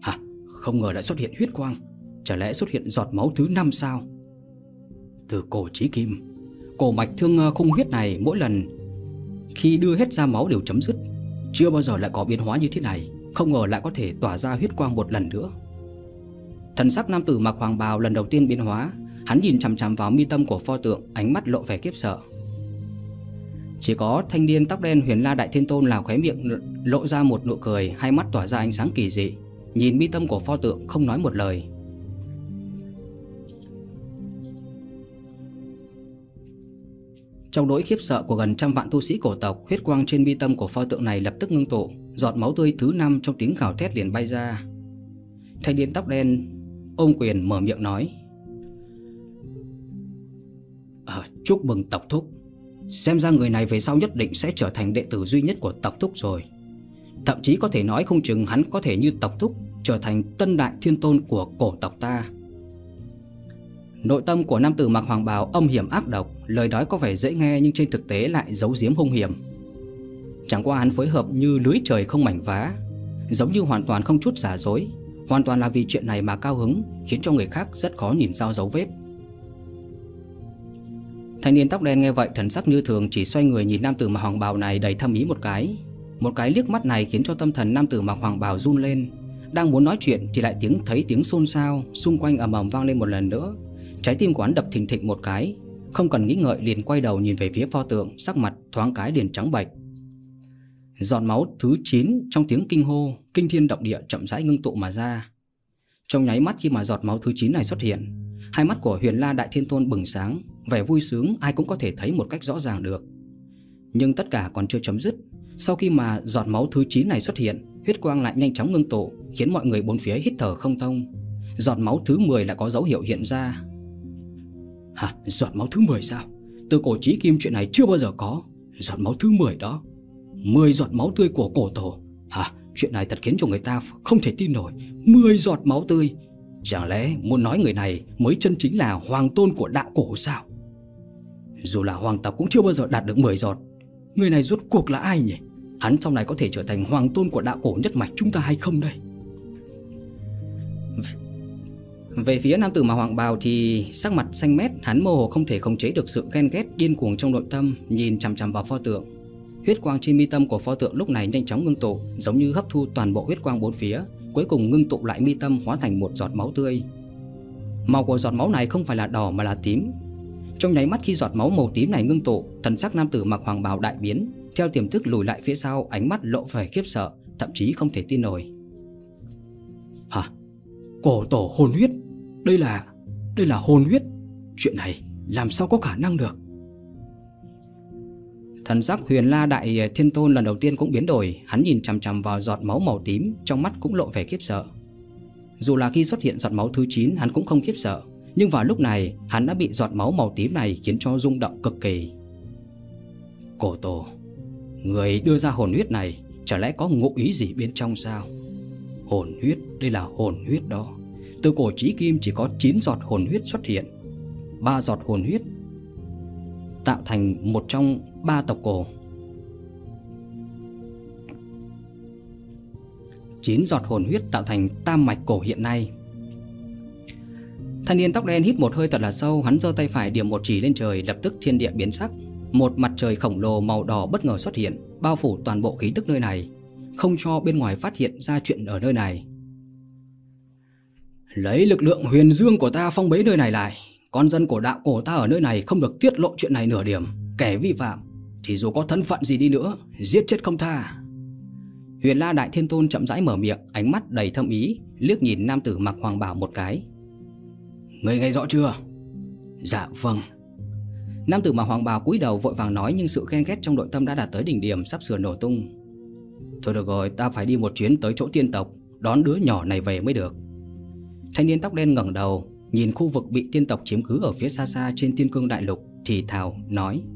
Hả? Không ngờ đã xuất hiện huyết quang. Chả lẽ xuất hiện giọt máu thứ năm sao? Từ cổ chí kim, cổ mạch thương khung huyết này mỗi lần khi đưa hết ra máu đều chấm dứt, chưa bao giờ lại có biến hóa như thế này, không ngờ lại có thể tỏa ra huyết quang một lần nữa. Thần sắc nam tử mặc hoàng bào lần đầu tiên biến hóa, hắn nhìn chằm chằm vào mi tâm của pho tượng, ánh mắt lộ vẻ kiếp sợ. Chỉ có thanh niên tóc đen Huyền La Đại Thiên Tôn là khóe miệng lộ ra một nụ cười, hai mắt tỏa ra ánh sáng kỳ dị, nhìn mi tâm của pho tượng không nói một lời. Trong nỗi khiếp sợ của gần trăm vạn tu sĩ cổ tộc, huyết quang trên bi tâm của pho tượng này lập tức ngưng tụ, giọt máu tươi thứ năm trong tiếng gào thét liền bay ra. Thanh niên tóc đen ôm quyền mở miệng nói: à, chúc mừng tộc thúc, xem ra người này về sau nhất định sẽ trở thành đệ tử duy nhất của tộc thúc rồi. Thậm chí có thể nói không chừng hắn có thể như tộc thúc, trở thành tân đại thiên tôn của cổ tộc ta. Nội tâm của nam tử mặc hoàng bào âm hiểm ác độc, lời nói có vẻ dễ nghe nhưng trên thực tế lại giấu giếm hung hiểm. Chẳng qua hắn phối hợp như lưới trời không mảnh vá, giống như hoàn toàn không chút giả dối, hoàn toàn là vì chuyện này mà cao hứng, khiến cho người khác rất khó nhìn ra dấu vết. Thanh niên tóc đen nghe vậy thần sắc như thường, chỉ xoay người nhìn nam tử mặc hoàng bào này đầy thâm ý một cái. Một cái liếc mắt này khiến cho tâm thần nam tử mặc hoàng bào run lên, đang muốn nói chuyện thì lại tiếng thấy tiếng xôn xao xung quanh ầm ầm vang lên một lần nữa. Trái tim của hắn đập thình thịch một cái, không cần nghĩ ngợi liền quay đầu nhìn về phía pho tượng, sắc mặt thoáng cái liền trắng bệch. Giọt máu thứ chín trong tiếng kinh hô, kinh thiên động địa chậm rãi ngưng tụ mà ra. Trong nháy mắt khi mà giọt máu thứ chín này xuất hiện, hai mắt của Huyền La Đại Thiên Tôn bừng sáng, vẻ vui sướng ai cũng có thể thấy một cách rõ ràng được. Nhưng tất cả còn chưa chấm dứt, sau khi mà giọt máu thứ chín này xuất hiện, huyết quang lại nhanh chóng ngưng tụ, khiến mọi người bốn phía hít thở không thông. Giọt máu thứ mười lại có dấu hiệu hiện ra. Hả? Giọt máu thứ mười sao? Từ cổ chí kim chuyện này chưa bao giờ có. Giọt máu thứ mười đó, mười giọt máu tươi của cổ tổ. Hả? Chuyện này thật khiến cho người ta không thể tin nổi. Mười giọt máu tươi. Chẳng lẽ muốn nói người này mới chân chính là hoàng tôn của đạo cổ sao? Dù là hoàng tộc cũng chưa bao giờ đạt được mười giọt. Người này rốt cuộc là ai nhỉ? Hắn sau này có thể trở thành hoàng tôn của đạo cổ nhất mạch chúng ta hay không đây? Về phía nam tử mà hoàng bào thì sắc mặt xanh mét, hắn mơ hồ không thể khống chế được sự ghen ghét điên cuồng trong nội tâm, nhìn chằm chằm vào pho tượng. Huyết quang trên mi tâm của pho tượng lúc này nhanh chóng ngưng tụ, giống như hấp thu toàn bộ huyết quang bốn phía, cuối cùng ngưng tụ lại mi tâm hóa thành một giọt máu tươi. Màu của giọt máu này không phải là đỏ mà là tím. Trong nháy mắt khi giọt máu màu tím này ngưng tụ, thần sắc nam tử mặc hoàng bào đại biến, theo tiềm thức lùi lại phía sau, ánh mắt lộ vẻ khiếp sợ, thậm chí không thể tin nổi. Hả? Cổ tổ hồn huyết? Đây là... đây là hồn huyết? Chuyện này làm sao có khả năng được? Thần sắc Huyền La Đại Thiên Tôn lần đầu tiên cũng biến đổi, hắn nhìn chằm chằm vào giọt máu màu tím, trong mắt cũng lộ vẻ khiếp sợ. Dù là khi xuất hiện giọt máu thứ chín hắn cũng không khiếp sợ, nhưng vào lúc này hắn đã bị giọt máu màu tím này khiến cho rung động cực kỳ. Cổ tổ, người đưa ra hồn huyết này chả lẽ có ngụ ý gì bên trong sao? Hồn huyết, đây là hồn huyết đó. Từ cổ chí kim chỉ có chín giọt hồn huyết xuất hiện, ba giọt hồn huyết tạo thành một trong ba tộc cổ. Chín giọt hồn huyết tạo thành tam mạch cổ hiện nay. Thanh niên tóc đen hít một hơi thật là sâu, hắn giơ tay phải điểm một chỉ lên trời, lập tức thiên địa biến sắc. Một mặt trời khổng lồ màu đỏ bất ngờ xuất hiện, bao phủ toàn bộ khí tức nơi này, không cho bên ngoài phát hiện ra chuyện ở nơi này. Lấy lực lượng huyền dương của ta phong bế nơi này lại. Con dân của đạo cổ ta ở nơi này không được tiết lộ chuyện này nửa điểm. Kẻ vi phạm thì dù có thân phận gì đi nữa, giết chết không tha. Huyền La Đại Thiên Tôn chậm rãi mở miệng, ánh mắt đầy thâm ý, liếc nhìn nam tử mặc hoàng bào một cái. Ngươi nghe rõ chưa? Dạ vâng. Nam tử mặc hoàng bào cúi đầu vội vàng nói, nhưng sự ghen ghét trong nội tâm đã đạt tới đỉnh điểm, sắp sửa nổ tung. Thôi được rồi, ta phải đi một chuyến tới chỗ tiên tộc, đón đứa nhỏ này về mới được. Thanh niên tóc đen ngẩng đầu, nhìn khu vực bị tiên tộc chiếm cứ ở phía xa xa trên Tiên Cương Đại Lục, thì thào nói.